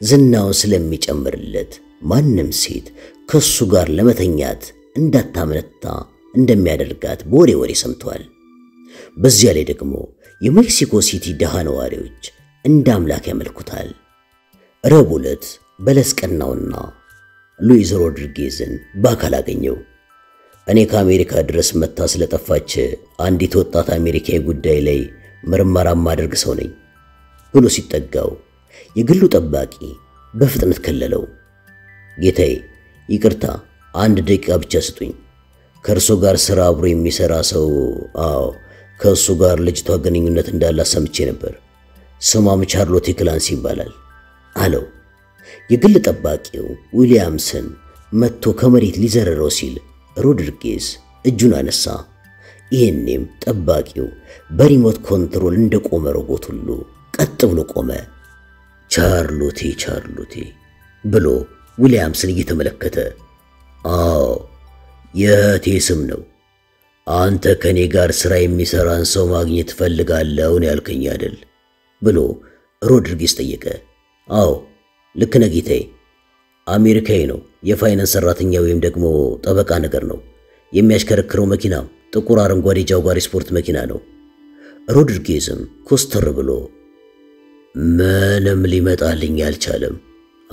ዝናው ስለሚጨምርለት ማንም ሴት ከሱ ጋር ለመተኛት እንዳታመነታ እንደሚያደርጋት ቦሬ ወሬ ሰምቷል። በዚያ ላይ ደግሞ የሜክሲኮ ሲቲ ደሃ ነዋሪዎች እንደ አምላክ ያመልኩታል። ረቡዕ ዕለት በለስ ቀናውና ሉዊስ ሮድሪጌዝን በአካል አገኘው። እኔ ከአሜሪካ ድረስ መታ ስለጠፋች አንዲት ወጣት አሜሪካዊ ጉዳይ ላይ ምርመራ ማድረግ ሰው ነኝ ብሎ ሲጠጋው የግሉ ጠባቂ በፍጥነት ከለለው። ጌታዬ ይቅርታ አንድ ደቂቃ ብቻ ስጡኝ። ከእርሱ ጋር ስራ አብሮ የሚሰራ ሰው አዎ ከእሱ ጋር ልጅቷ ግንኙነት እንዳላት ሰምቼ ነበር። ስሟም ቻርሎት ክላንስ ይባላል አለው። የግል ጠባቂው ዊሊያምስን መጥቶ ከመሬት ሊዘረረው ሲል ሮድሪጌዝ እጁን አነሳ። ይሄንም ጠባቂው በሪሞት ኮንትሮል እንደቆመ ሮቦት ሁሉ ቀጥ ብሎ ቆመ። ቻርሎቴ ቻርሎቴ ብሎ ዊሊያምስን እየተመለከተ አዎ የእህቴ ስም ነው። አንተ ከኔ ጋር ስራ የሚሰራን ሰው ማግኘት ፈልጋለሁ ያልከኝ አይደል ብሎ ሮድሪጌዝ ጠየቀ። አዎ ልክ ነህ ጌታዬ። አሜሪካዊ ነው። የፋይናንስ ሰራተኛ ወይም ደግሞ ጠበቃ ነገር ነው። የሚያሽከረክረው መኪና ጥቁር አረንጓዴ ጃጓር ስፖርት መኪና ነው። ሮድሪጌዝም ኮስተር ብሎ ምንም ሊመጣልኝ አልቻለም።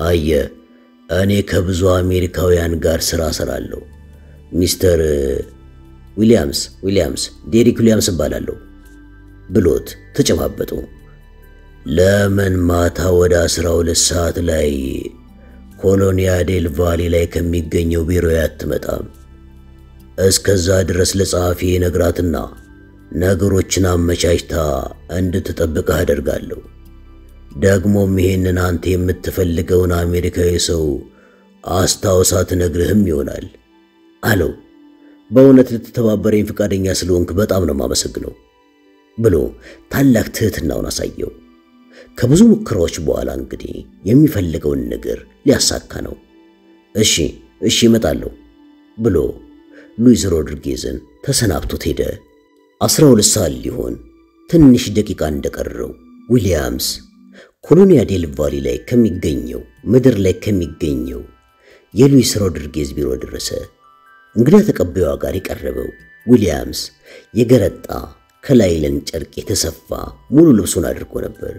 አየ እኔ ከብዙ አሜሪካውያን ጋር ስራ እሰራለሁ። ሚስተር ዊሊያምስ ዊሊያምስ ዴሪክ ዊሊያምስ እባላለሁ ብሎት ተጨባበጡ። ለምን ማታ ወደ አስራ ሁለት ሰዓት ላይ ኮሎኒያ ዴል ቫሊ ላይ ከሚገኘው ቢሮ ያትመጣም? እስከዛ ድረስ ለጸሐፊ ነግራትና ነገሮችን አመቻችታ እንድትጠብቅህ አደርጋለሁ። ደግሞም ይሄንን አንተ የምትፈልገውን አሜሪካዊ ሰው አስታውሳት ነግርህም ይሆናል አለው። በእውነት ልትተባበረኝ ፍቃደኛ ስለሆንክ በጣም ነው የማመሰግነው ብሎ ታላቅ ትህትናውን አሳየው። ከብዙ ሙከራዎች በኋላ እንግዲህ የሚፈልገውን ነገር ሊያሳካ ነው። እሺ እሺ እመጣለሁ ብሎ ሉዊስ ሮድሪጌዝን ተሰናብቶት ሄደ። አስራ ሁለት ሰዓት ሊሆን ትንሽ ደቂቃ እንደቀረው ዊሊያምስ ኮሎኒያ ዴል ቫሊ ላይ ከሚገኘው ምድር ላይ ከሚገኘው የሉዊስ ሮድሪጌዝ ቢሮ ደረሰ። እንግዳ ተቀባዩ ጋር የቀረበው ዊሊያምስ የገረጣ ከላይ ለን ጨርቅ የተሰፋ ሙሉ ልብሱን አድርጎ ነበር።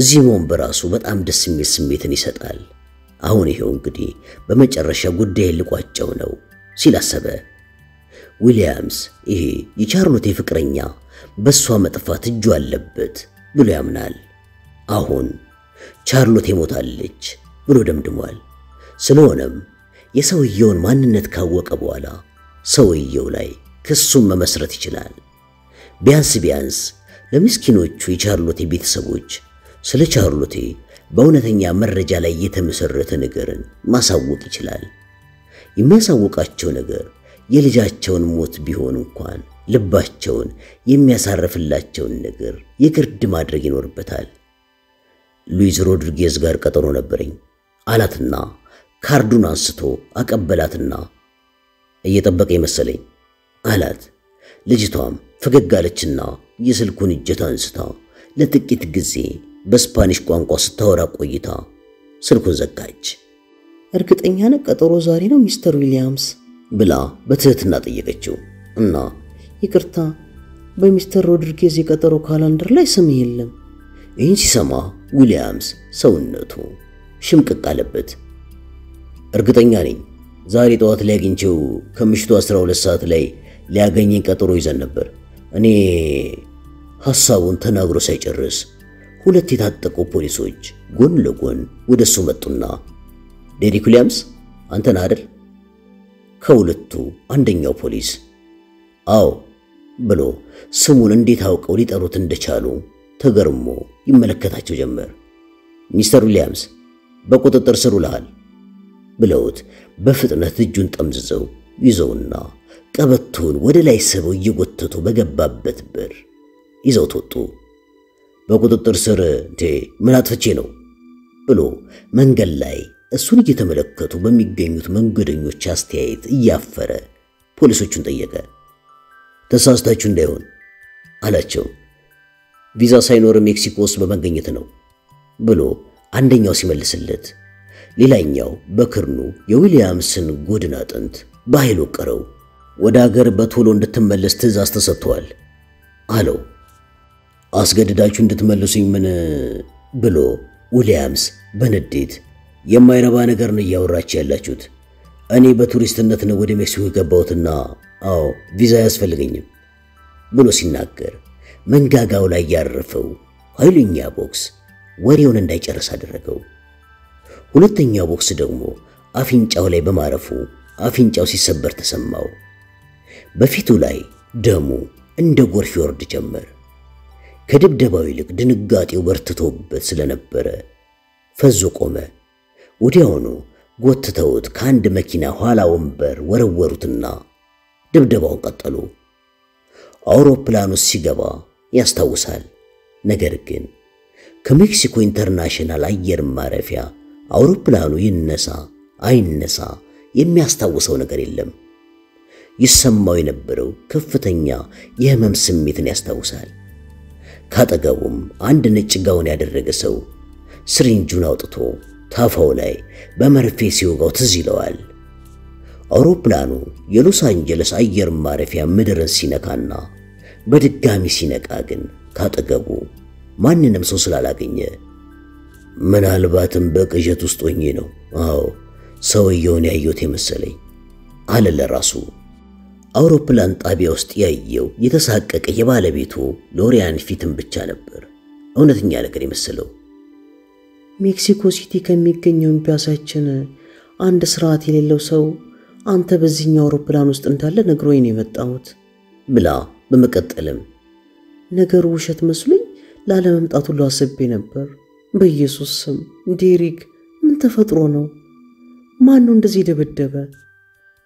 እዚህ መሆን በራሱ በጣም ደስ የሚል ስሜትን ይሰጣል። አሁን ይሄው እንግዲህ በመጨረሻ ጉዳይ ልቋጨው ነው ሲል አሰበ። ዊሊያምስ ይሄ የቻርሎቴ ፍቅረኛ በሷ መጥፋት እጁ አለበት ብሎ ያምናል። አሁን ቻርሎቴ ሞታለች ብሎ ደምድሟል። ስለሆነም የሰውየውን ማንነት ካወቀ በኋላ ሰውየው ላይ ክሱን መመስረት ይችላል። ቢያንስ ቢያንስ ለምስኪኖቹ የቻርሎቴ ቤተሰቦች ስለ ቻርሎቴ በእውነተኛ መረጃ ላይ የተመሰረተ ነገርን ማሳወቅ ይችላል። የሚያሳውቃቸው ነገር የልጃቸውን ሞት ቢሆን እንኳን ልባቸውን የሚያሳርፍላቸውን ነገር ይቅርድ ማድረግ ይኖርበታል። ሉዊዝ ሮድሪጌዝ ጋር ቀጠሮ ነበረኝ አላትና ካርዱን አንስቶ አቀበላትና እየጠበቀ ይመስለኝ አላት። ልጅቷም ፈገግ አለችና የስልኩን እጀታ አንስታ ለጥቂት ጊዜ በስፓኒሽ ቋንቋ ስታወራ ቆይታ ስልኩን ዘጋች። እርግጠኛ ነህ ቀጠሮ ዛሬ ነው ሚስተር ዊሊያምስ? ብላ በትህትና ጠየቀችው እና ይቅርታ በሚስተር ሮድሪጌዝ የቀጠሮ ካላንደር ላይ ስም የለም። ይህን ሲሰማ ዊሊያምስ ሰውነቱ ሽምቅቅ አለበት። እርግጠኛ ነኝ ዛሬ ጠዋት ላይ አግኝቼው ከምሽቱ አስራ ሁለት ሰዓት ላይ ሊያገኘኝ ቀጠሮ ይዘን ነበር። እኔ ሐሳቡን ተናግሮ ሳይጨርስ ሁለት የታጠቁ ፖሊሶች ጎን ለጎን ወደሱ መጡና ዴሪክ ዊሊያምስ አንተ ነህ አይደል? ከሁለቱ አንደኛው ፖሊስ አዎ ብሎ ስሙን እንዴት አውቀው ሊጠሩት እንደቻሉ ተገርሞ ይመለከታቸው ጀመር። ሚስተር ዊሊያምስ በቁጥጥር ስር ውለሃል ብለውት በፍጥነት እጁን ጠምዝዘው ይዘውና ቀበቶውን ወደ ላይ ስበው እየጎተቱ በገባበት በር ይዘውት ወጡ። በቁጥጥር ስር እንዴ ምን አጥፍቼ ነው ብሎ መንገድ ላይ እሱን እየተመለከቱ በሚገኙት መንገደኞች አስተያየት እያፈረ ፖሊሶቹን ጠየቀ። ተሳስታችሁ እንዳይሆን አላቸው። ቪዛ ሳይኖር ሜክሲኮ ውስጥ በመገኘት ነው ብሎ አንደኛው ሲመልስለት ሌላኛው በክርኑ የዊሊያምስን ጎድና አጥንት ባይሎ ቀረው። ወደ ሀገር በቶሎ እንድትመለስ ትዕዛዝ ተሰጥቷል አለው። አስገድዳችሁ እንድትመለሱኝ ምን? ብሎ ዊሊያምስ በንዴት የማይረባ ነገር ነው ያወራች ያላችሁት። እኔ በቱሪስትነት ነው ወደ ሜክሲኮ የገባሁትና አዎ ቪዛ ያስፈልገኝም ብሎ ሲናገር መንጋጋው ላይ ያረፈው ኃይለኛ ቦክስ ወሬውን እንዳይጨርስ አደረገው። ሁለተኛው ቦክስ ደግሞ አፍንጫው ላይ በማረፉ አፍንጫው ሲሰበር ተሰማው። በፊቱ ላይ ደሙ እንደ ጎርፍ ይወርድ ጀመር። ከድብደባው ይልቅ ድንጋጤው በርትቶበት ስለነበረ ፈዞ ቆመ። ወዲያውኑ ጎትተውት ከአንድ መኪና ኋላ ወንበር ወረወሩትና ድብደባውን ቀጠሉ። አውሮፕላኑ ሲገባ ያስታውሳል። ነገር ግን ከሜክሲኮ ኢንተርናሽናል አየር ማረፊያ አውሮፕላኑ ይነሳ አይነሳ የሚያስታውሰው ነገር የለም። ይሰማው የነበረው ከፍተኛ የህመም ስሜትን ያስታውሳል። ካጠገቡም አንድ ነጭ ጋውን ያደረገ ሰው ስሪንጁን አውጥቶ ታፋው ላይ በመርፌ ሲወጋው ትዝ ይለዋል። አውሮፕላኑ የሎስ አንጀለስ አየር ማረፊያ ምድርን ሲነካና በድጋሚ ሲነቃ ግን ካጠገቡ ማንንም ሰው ስላላገኘ ምናልባትም በቅዠት ውስጥ ሆኜ ነው አዎ ሰውየውን ያየሁት የመሰለኝ አለ ለራሱ። አውሮፕላን ጣቢያ ውስጥ ያየው የተሳቀቀ የባለቤቱ ሎሪያን ፊትን ብቻ ነበር እውነተኛ ነገር የመሰለው። ሜክሲኮ ሲቲ ከሚገኘው ኤምባሲያችን አንድ ስርዓት የሌለው ሰው አንተ በዚህኛው አውሮፕላን ውስጥ እንዳለ ነግሮኝ ነው የመጣሁት ብላ በመቀጠልም ነገሩ ውሸት መስሎኝ ላለመምጣቱ ሁሉ አስቤ ነበር። በኢየሱስ ስም ዴሪክ ምን ተፈጥሮ ነው? ማን ነው እንደዚህ ደበደበ?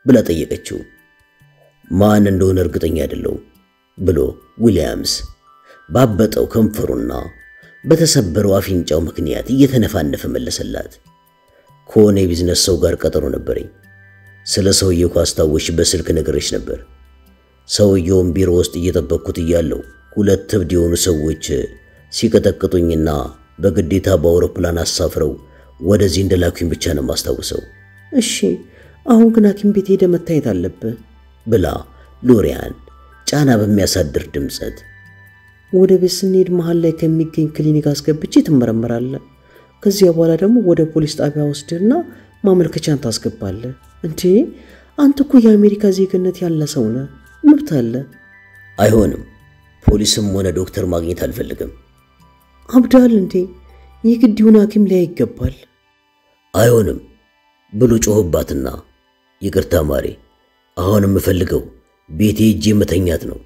ብላ ጠየቀችው። ማን እንደሆነ እርግጠኛ አይደለሁም ብሎ ዊሊያምስ ባበጠው ከንፈሩና በተሰበረው አፍንጫው ምክንያት እየተነፋነፈ መለሰላት። ከሆነ የቢዝነስ ሰው ጋር ቀጠሮ ነበረኝ። ስለ ሰውየው ካስታወሽ በስልክ ነግሬሽ ነበር። ሰውየውን ቢሮ ውስጥ እየጠበቅኩት እያለሁ ሁለት እብድ የሆኑ ሰዎች ሲቀጠቅጡኝና በግዴታ በአውሮፕላን አሳፍረው ወደዚህ እንደላኩኝ ብቻ ነው ማስታወሰው። እሺ አሁን ግን ሐኪም ቤት ሄደ መታየት አለብህ ብላ ሎሪያን ጫና በሚያሳድር ድምጸት ወደ ቤት ስንሄድ መሃል ላይ ከሚገኝ ክሊኒክ አስገብቼ ትመረመራለህ። ከዚያ በኋላ ደግሞ ወደ ፖሊስ ጣቢያ ወስድና ማመልከቻን ታስገባለህ። እንዴ አንተ እኮ የአሜሪካ ዜግነት ያለ ሰው ነህ፣ መብት አለ። አይሆንም፣ ፖሊስም ሆነ ዶክተር ማግኘት አልፈልግም። አብዳል እንዴ የግድዩን ሐኪም ላይ ይገባል። አይሆንም ብሎ ጮህባትና ይቅርታ ማሪ አሁን ምፈልገው ቤቴ ሄጄ መተኛት ነው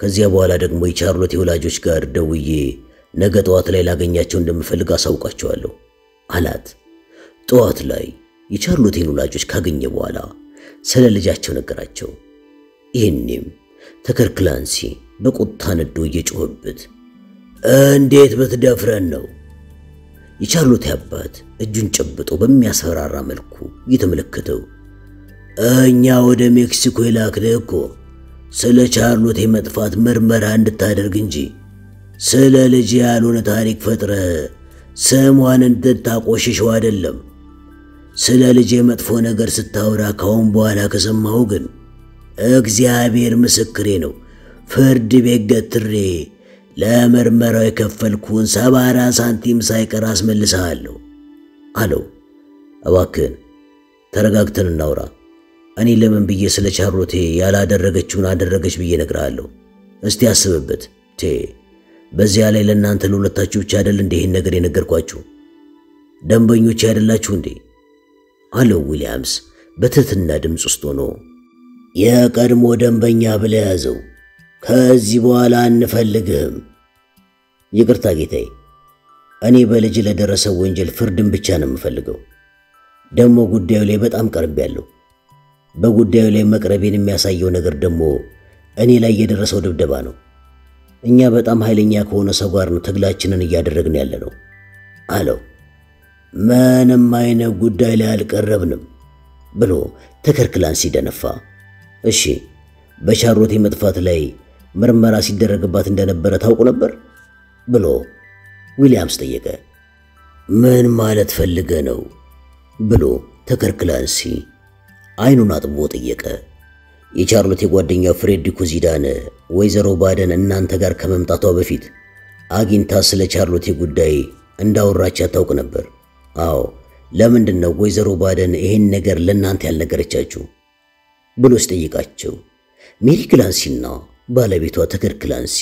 ከዚያ በኋላ ደግሞ የቻርሎት ወላጆች ጋር ደውዬ ነገ ጧት ላይ ላገኛቸው እንደምፈልግ አሳውቃቸዋለሁ አላት ጧት ላይ የቻርሎት ወላጆች ካገኘ በኋላ ስለ ልጃቸው ነገራቸው ይሄንም ተከርክላንሲ በቁጣ ነዶ እየጮህበት እንዴት በትደፍረን ነው የቻርሎት አባት እጁን ጨብጦ በሚያስፈራራ መልኩ እየተመለከተው እኛ ወደ ሜክሲኮ ላክነህ እኮ ስለ ቻርሎት የመጥፋት ምርመራ እንድታደርግ እንጂ ስለ ልጅ ያልሆነ ታሪክ ፈጥረ ስሟን እንድታቆሽሽው አይደለም ስለ ልጅ የመጥፎ ነገር ስታወራ ካሁን በኋላ ከሰማው ግን እግዚአብሔር ምስክሬ ነው ፍርድ ቤት ገትሬ ለመርመራው የከፈልኩን ሰባ አራት ሳንቲም ሳይቀር አስመልሰሃለሁ አለው አባክን ተረጋግተን እናውራ እኔ ለምን ብዬ ስለ ቻርሎት ያላደረገችውን አደረገች ብዬ ነግራለሁ እስቲ አስበበት ቴ በዚያ ላይ ለእናንተ ለሁለታችሁ ብቻ አይደል እንደ ይሄን ነገር የነገርኳችሁ ደንበኞች አይደላችሁ እንዴ አለው ዊሊያምስ በትህትና ድምጽ ውስጥ ሆኖ የቀድሞ ደንበኛ ብለ ያዘው ከዚህ በኋላ አንፈልግም ይቅርታ ጌታዬ እኔ በልጅ ለደረሰው ወንጀል ፍርድን ብቻ ነው የምፈልገው ደሞ ጉዳዩ ላይ በጣም ቀርቤያለሁ በጉዳዩ ላይ መቅረቤን የሚያሳየው ነገር ደሞ እኔ ላይ የደረሰው ድብደባ ነው እኛ በጣም ኃይለኛ ከሆነ ሰው ጋር ነው ትግላችንን እያደረግን ያለነው አለው ምንም አይነት ጉዳይ ላይ አልቀረብንም ብሎ ተከርክላን ሲደነፋ እሺ በቻርሎት መጥፋት ላይ ምርመራ ሲደረግባት እንደነበረ ታውቁ ነበር ብሎ ዊሊያምስ ጠየቀ ምን ማለት ፈልገ ነው ብሎ ተከርክላን ሲ አይኑን አጥቦ ጠየቀ የቻርሎት ጓደኛው ፍሬድሪኮ ዚዳን ወይዘሮ ባደን እናንተ ጋር ከመምጣቷ በፊት አግንታ ስለ ቻርሎት ጉዳይ እንዳወራች ታውቁ ነበር አዎ ለምንድን ነው ወይዘሮ ባደን ይሄን ነገር ለእናንተ ያልነገረቻችሁ ብሎ ሲጠይቃቸው ሜሪ ክላንሲና ባለቤቷ ተከር ክላንሲ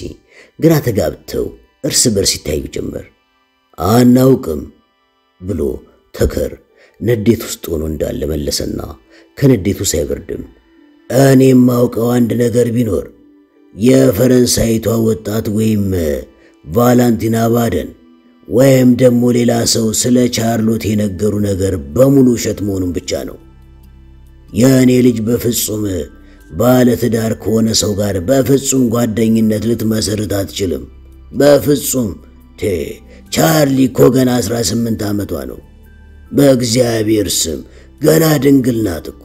ግራ ተጋብተው እርስ በርስ ሲታዩ ጀመር አናውቅም ብሎ ተከር ንዴት ውስጥ ሆኖ እንዳለ መለሰና ከንዴቱ ሳይበርድም እኔ ማውቀው አንድ ነገር ቢኖር የፈረንሳይቷ ወጣት ወይም ቫላንቲና ባደን ወይም ደግሞ ሌላ ሰው ስለ ቻርሎት የነገሩ ነገር በሙሉ ውሸት መሆኑን ብቻ ነው ያኔ ልጅ በፍጹም ባለ ትዳር ከሆነ ሰው ጋር በፍጹም ጓደኝነት ልትመሰርት አትችልም በፍጹም ቴ ቻርሊ እኮ ገና አስራ ስምንት ዓመቷ ነው በእግዚአብሔር ስም ገና ድንግል ናት እኮ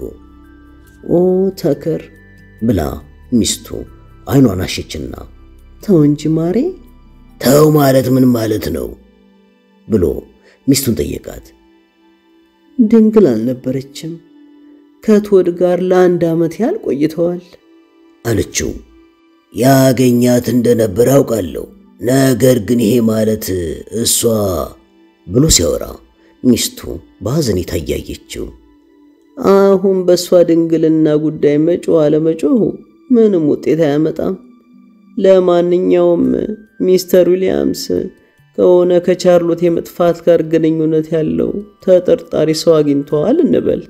ኦ ተከር ብላ ሚስቱ አይኗን አሸችና ተው እንጂ ማሪ ተው ማለት ምን ማለት ነው ብሎ ሚስቱን ጠየቃት ድንግል አልነበረችም ከቶድ ጋር ለአንድ አመት ያህል ቆይተዋል አለችው ያገኛት እንደነበር አውቃለሁ ነገር ግን ይሄ ማለት እሷ ብሎ ሲያወራ ሚስቱ ባዘን ይታያየችው አሁን በሷ ድንግልና ጉዳይ መጮህ አለመጮህ ምንም ውጤት አያመጣም ለማንኛውም ሚስተር ዊሊያምስ ከሆነ ከቻርሎት የመጥፋት ጋር ግንኙነት ያለው ተጠርጣሪ ሰው አግኝቷል እንበል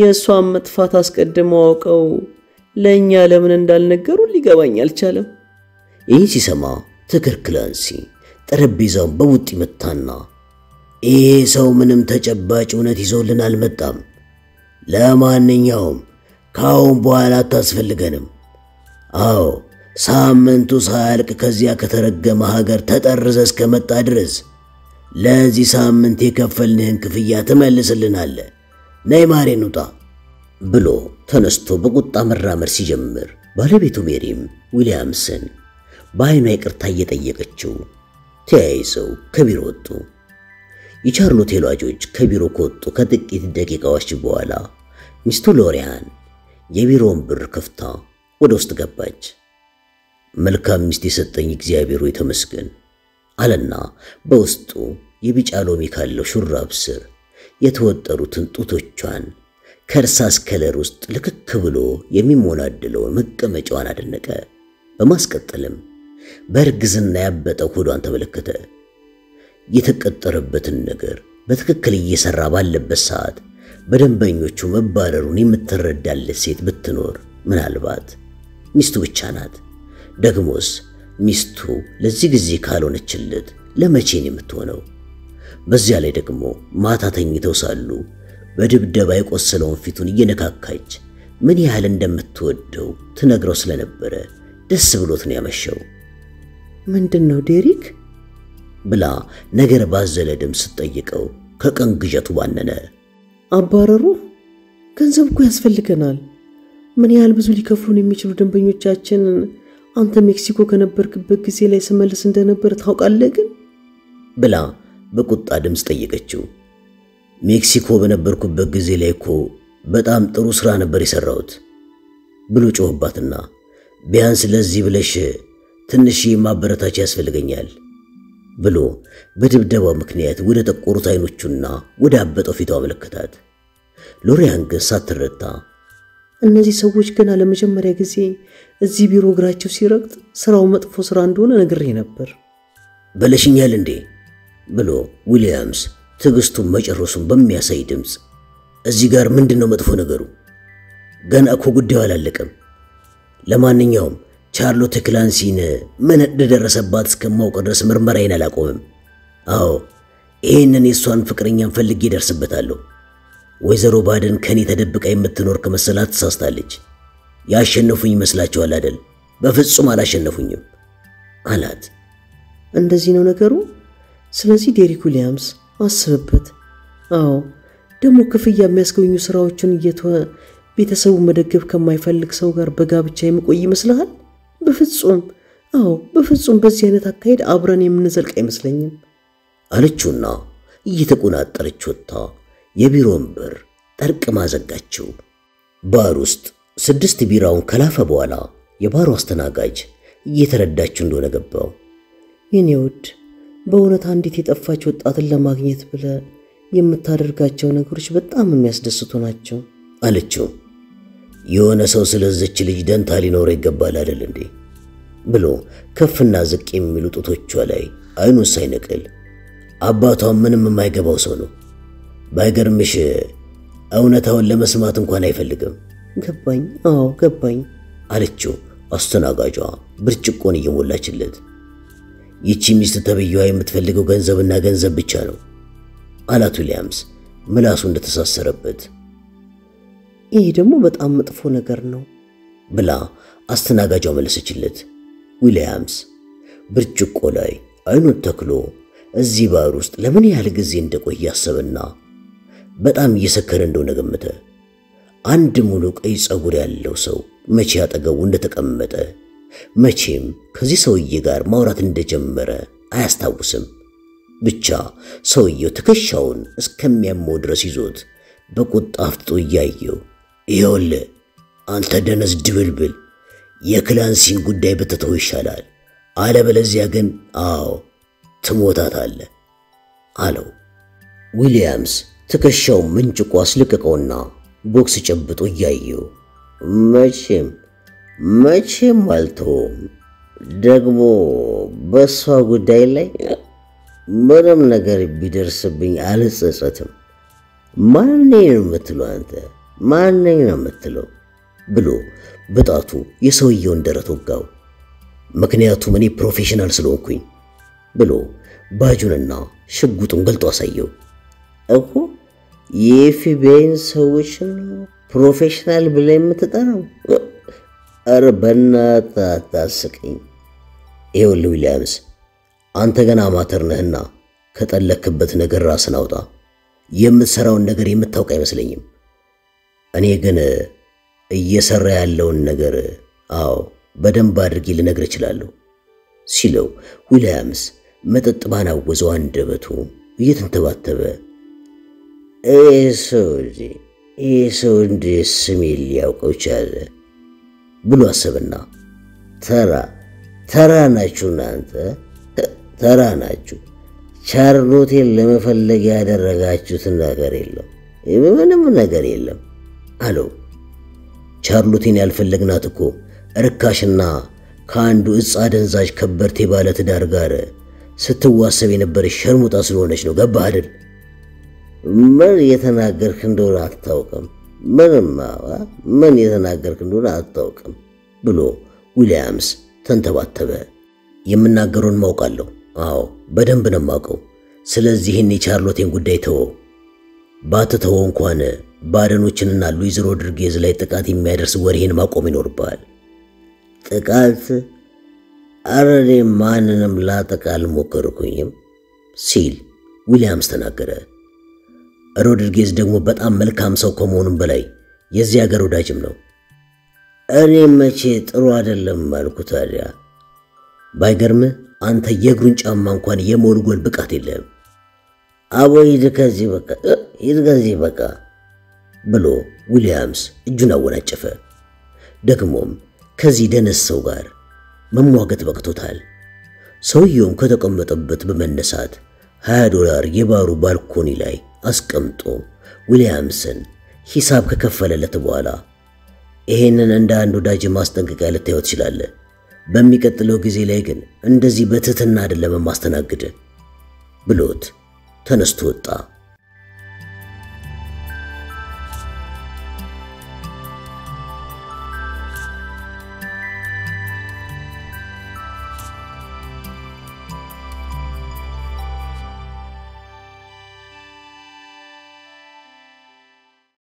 የሷን መጥፋት አስቀድመው አውቀው ለኛ ለምን እንዳልነገሩ ሊገባኝ አልቻለም ይሄ ሲሰማ ተከርክላንሲ ጠረጴዛውን በውጥ ይመታና ይሄ ሰው ምንም ተጨባጭ እውነት ይዞልን አልመጣም ለማንኛውም ካሁን በኋላ አታስፈልገንም አዎ ሳምንቱ ሳልቅ ከዚያ ከተረገመ ሀገር ተጠርዘ እስከመጣ ድረስ ለዚህ ሳምንት የከፈልንህን ክፍያ ትመልስልናለህ ነይ ማሪ ንውጣ ብሎ ተነስቶ በቁጣ መራመር ሲጀምር ባለቤቱ ሜሪም ዊሊያምስን ባይኗ ይቅርታ እየጠየቀችው ተያይዘው ከቢሮ ወጡ የቻርሎት ወላጆች ከቢሮ ከወጡ ከጥቂት ደቂቃዎች በኋላ ሚስቱ ሎሪያን የቢሮውን በር ከፍታ ወደ ውስጥ ገባች መልካም ሚስት የሰጠኝ እግዚአብሔር ይመስገን አለና በውስጡ የቢጫ ሎሚ ካለው ሹራብ ስር የተወጠሩትን ጡቶቿን ከርሳስ ከለር ውስጥ ልክክ ብሎ የሚሞናደለው መቀመጫዋን አደነቀ በማስቀጠልም በርግዝና ያበጠው ሆዷን ተመለከተ የተቀጠረበትን ነገር በትክክል እየሰራ ባለበት ሰዓት بدن بينوچو مبارروني متردال لسيت بتنور من هالبات ميستو بتشانات دغموس ميستو لزي غزي كالونچلت لمچيني متونو بزيا لاي دغمو ماتا تنيتو سالو بدبدبا يقوسلون فيتون ينكاكاج من يحل እንደምትወደው تنغرو ስለነበረ ደስ ብሎት ነው ያመሸው ምንድነው ዴሪክ ብላ ነገር ባዘለ ድምጽ ጠይቀው ከቀን ግጀቱ ባነነ አባረሩ ገንዘብ እኮ ያስፈልገናል ምን ያህል ብዙ ሊከፍሉን የሚችሉ ደንበኞቻችን አንተ ሜክሲኮ ከነበርክበት ጊዜ ላይ ስመልስ እንደነበር ታውቃለህ ግን ብላ በቁጣ ድምጽ ጠይቀችው ሜክሲኮ በነበርኩበት ጊዜ ላይ እኮ በጣም ጥሩ ስራ ነበር ይሰራውት ብሎ ጮህባትና ቢያንስ ለዚህ ብለሽ ትንሽ ማበረታች ያስፈልገኛል ብሎ በድብደባው ምክንያት ወደ ተቆሩት አይኖቹና ወደ አበጠው ፊቱ አመለከታት ሎሪያን ገሳትረታ እነዚህ ሰዎች ገና ለመጀመሪያ ጊዜ እዚህ ቢሮ እግራቸው ሲረግጥ ስራው መጥፎ ስራ እንደሆነ ነግሬ ነበር በለሽኛል እንዴ ብሎ ዊሊያምስ ትግስቱ መጨረሱን በሚያሳይ ድምጽ እዚህ ጋር ምንድነው መጥፎ ነገሩ ገና እኮ ጉዳዩ አላለቀም ለማንኛውም ቻርሎት ክላንሲን ምን እንደደረሰባት እስከማውቀ ድረስ ምርመራዬን አላቆምም አዎ ይሄንን የሷን ፍቅረኛን ፈልጌ ደርስበታለሁ ወይዘሮ ባደን ከኔ ተደብቃ የምትኖር ከመሰላት ተሳስታለች ያሸነፉኝ መስላችኋል አይደል በፍጹም አላሸነፉኝም አላት እንደዚህ ነው ነገሩ ስለዚህ ዴሪክ ዊሊያምስ አስብበት አዎ ደሞ ክፍያ የሚያስገኙ ስራዎችን እየተወ ቤተሰቡ መደገፍ ከማይፈልግ ሰው ጋር በጋብቻ የሚቆይ ይመስላል በፍጹም አዎ በፍጹም በዚህ አይነት አካሄድ አብረን የምንዘልቅ አይመስለኝም አለችውና እየተቆናጠረች ወጣ የቢሮን በር ጠርቅማ ዘጋችው ባር ውስጥ ስድስት ቢራውን ከላፈ በኋላ የባሩ አስተናጋጅ እየተረዳችው እንደሆነ ገባው የኔ ውድ በእውነት አንዲት የጠፋች ወጣትን ለማግኘት ብለ የምታደርጋቸው ነገሮች በጣም የሚያስደስቱ ናቸው አለችው የሆነ ሰው ስለዚህ ልጅ ደንታ ሊኖር ይገባል አይደል እንዴ ብሎ ከፍና ዝቅ የሚሉ ጡቶቿ ላይ አይኑን ሳይነቅል አባቷ ምንም የማይገባው ሰው ነው ባይገርምሽ እውነታውን ለመስማት እንኳን አይፈልግም ገባኝ አዎ ገባኝ አለችው አስተናጋጇ ብርጭቆን እየሞላችለት ይቺ ሚስት ተብየዋ የምትፈልገው ገንዘብና ገንዘብ ብቻ ነው አላት ዊሊያምስ ምላሱ እንደተሳሰረበት ይሄ ደግሞ በጣም መጥፎ ነገር ነው ብላ አስተናጋጇ መለሰችለት ዊሊያምስ ብርጭቆ ላይ አይኑን ተክሎ እዚህ ባር ውስጥ ለምን ያህል ጊዜ እንደቆየ ያሰበና በጣም እየሰከረ እንደሆነ ገመተ አንድ ሙሉ ቀይ ጸጉር ያለው ሰው መቼ አጠገቡ እንደተቀመጠ መቼም ከዚህ ሰውዬ ጋር ማውራት እንደጀመረ አያስታውስም ብቻ ሰውዬው ትከሻውን እስከሚያመው ድረስ ይዞት በቁጣ አፍጥጦ ያየው ይወል አንተ ደነስ ድብልብል የክላንሲን ጉዳይ በተተው ይሻላል አለበለዚያ ግን አዎ ትሞታታለ አለው ዊሊያምስ ትከሻው ምንጭቆ አስለቀቀውና ቦክስ ጨብጦ ያየው መቼም መቼም አልተውም ደግሞ በሷ ጉዳይ ላይ ምንም ነገር ቢደርስብኝ አልጸጸትም ማንንም ምትለው አንተ ማንንም ምትለው ብሎ በጣቱ የሰውየውን ደረት ወጋው ምክንያቱም እኔ ፕሮፌሽናል ስለሆንኩኝ ብሎ ባጁንና ሽጉጡን ገልጦ አሳየው እኮ የኤፍቢአይን ሰዎች ፕሮፌሽናል ብለህ የምትጠራው አረ በእናትህ አታስቀኝ ይኸውልህ ዊሊያምስ አንተ ገና አማተር ነህና ከጠለክበት ነገር ራስን አውጣ የምትሰራው ነገር የምታውቀው አይመስለኝም እኔ ግን እየሰራ ያለው ነገር አዎ በደንብ አድርጌ ልነግር እችላለሁ ሲለው ዊሊያምስ መጠጥ ባናወዘው አንደበቱ እየተንተባተበ እሶጂ እሶንዲ ስሚል ያውቀው ይችላል ብሎ አሰበና ተራ ተራ ናችሁ እናንተ ተራ ናችሁ ቻርሎት ለመፈለግ ያደረጋችሁት ነገር የለም ምንም ነገር የለም አለው ቻርሎትን ያልፈለግናት እኮ ርካሽና ካንዱ እጻ ደንዛጅ ከበርቴ ባለ ትዳር ጋር ስትዋሰብ የነበረ ሸርሙጣ ስለሆነች ነው ገባህ አይደል من يتناقر كندون أتوقم من الماوى من يتناقر كندون أتوقم بلو ويليامز تنتبه يمناقرون موقالو أو بدن بنماكو سلزيهني شارلوتين قديتو باتتو انكوانا بارنوچننا لويز رودريغيز لاي تقاتي ميدرس ورهين ماقوم ينوربال تقالت أرني ماننم لا تقال موكركويم سيل ويليامز تناقره رودريغيز ደግሞ በጣም መልካም ሰው ከመሆኑ በላይ የዚህ ሀገር ወዳጅም ነው እኔ መቼ ጥሩ አይደለም ማልኩት ታዲያ ባይገርም አንተ የግሩን ጫማ እንኳን የሞልጎል ብቃት የለም አቦይ ድከዚ በቃ ይድከዚ በቃ ብሎ ዊሊያምስ እጁን አወናጨፈ ደግሞም ከዚህ ደነስ ሰው ጋር መሟገት በቅቶታል ሰውየው ከተቀመጠበት በመነሳት ሃያ ዶላር የባሩ ባልኮኒ ላይ አስቀምጦ ዊሊያምስን ሂሳብ ከከፈለለት በኋላ ይሄንን እንደ አንድ ወዳጅ ማስተንከከያ ለተያው ይችላል በሚቀጥለው ጊዜ ላይ ግን እንደዚህ በትህትና አይደለም ማስተናገድ ብሎት ተነስቶ ወጣ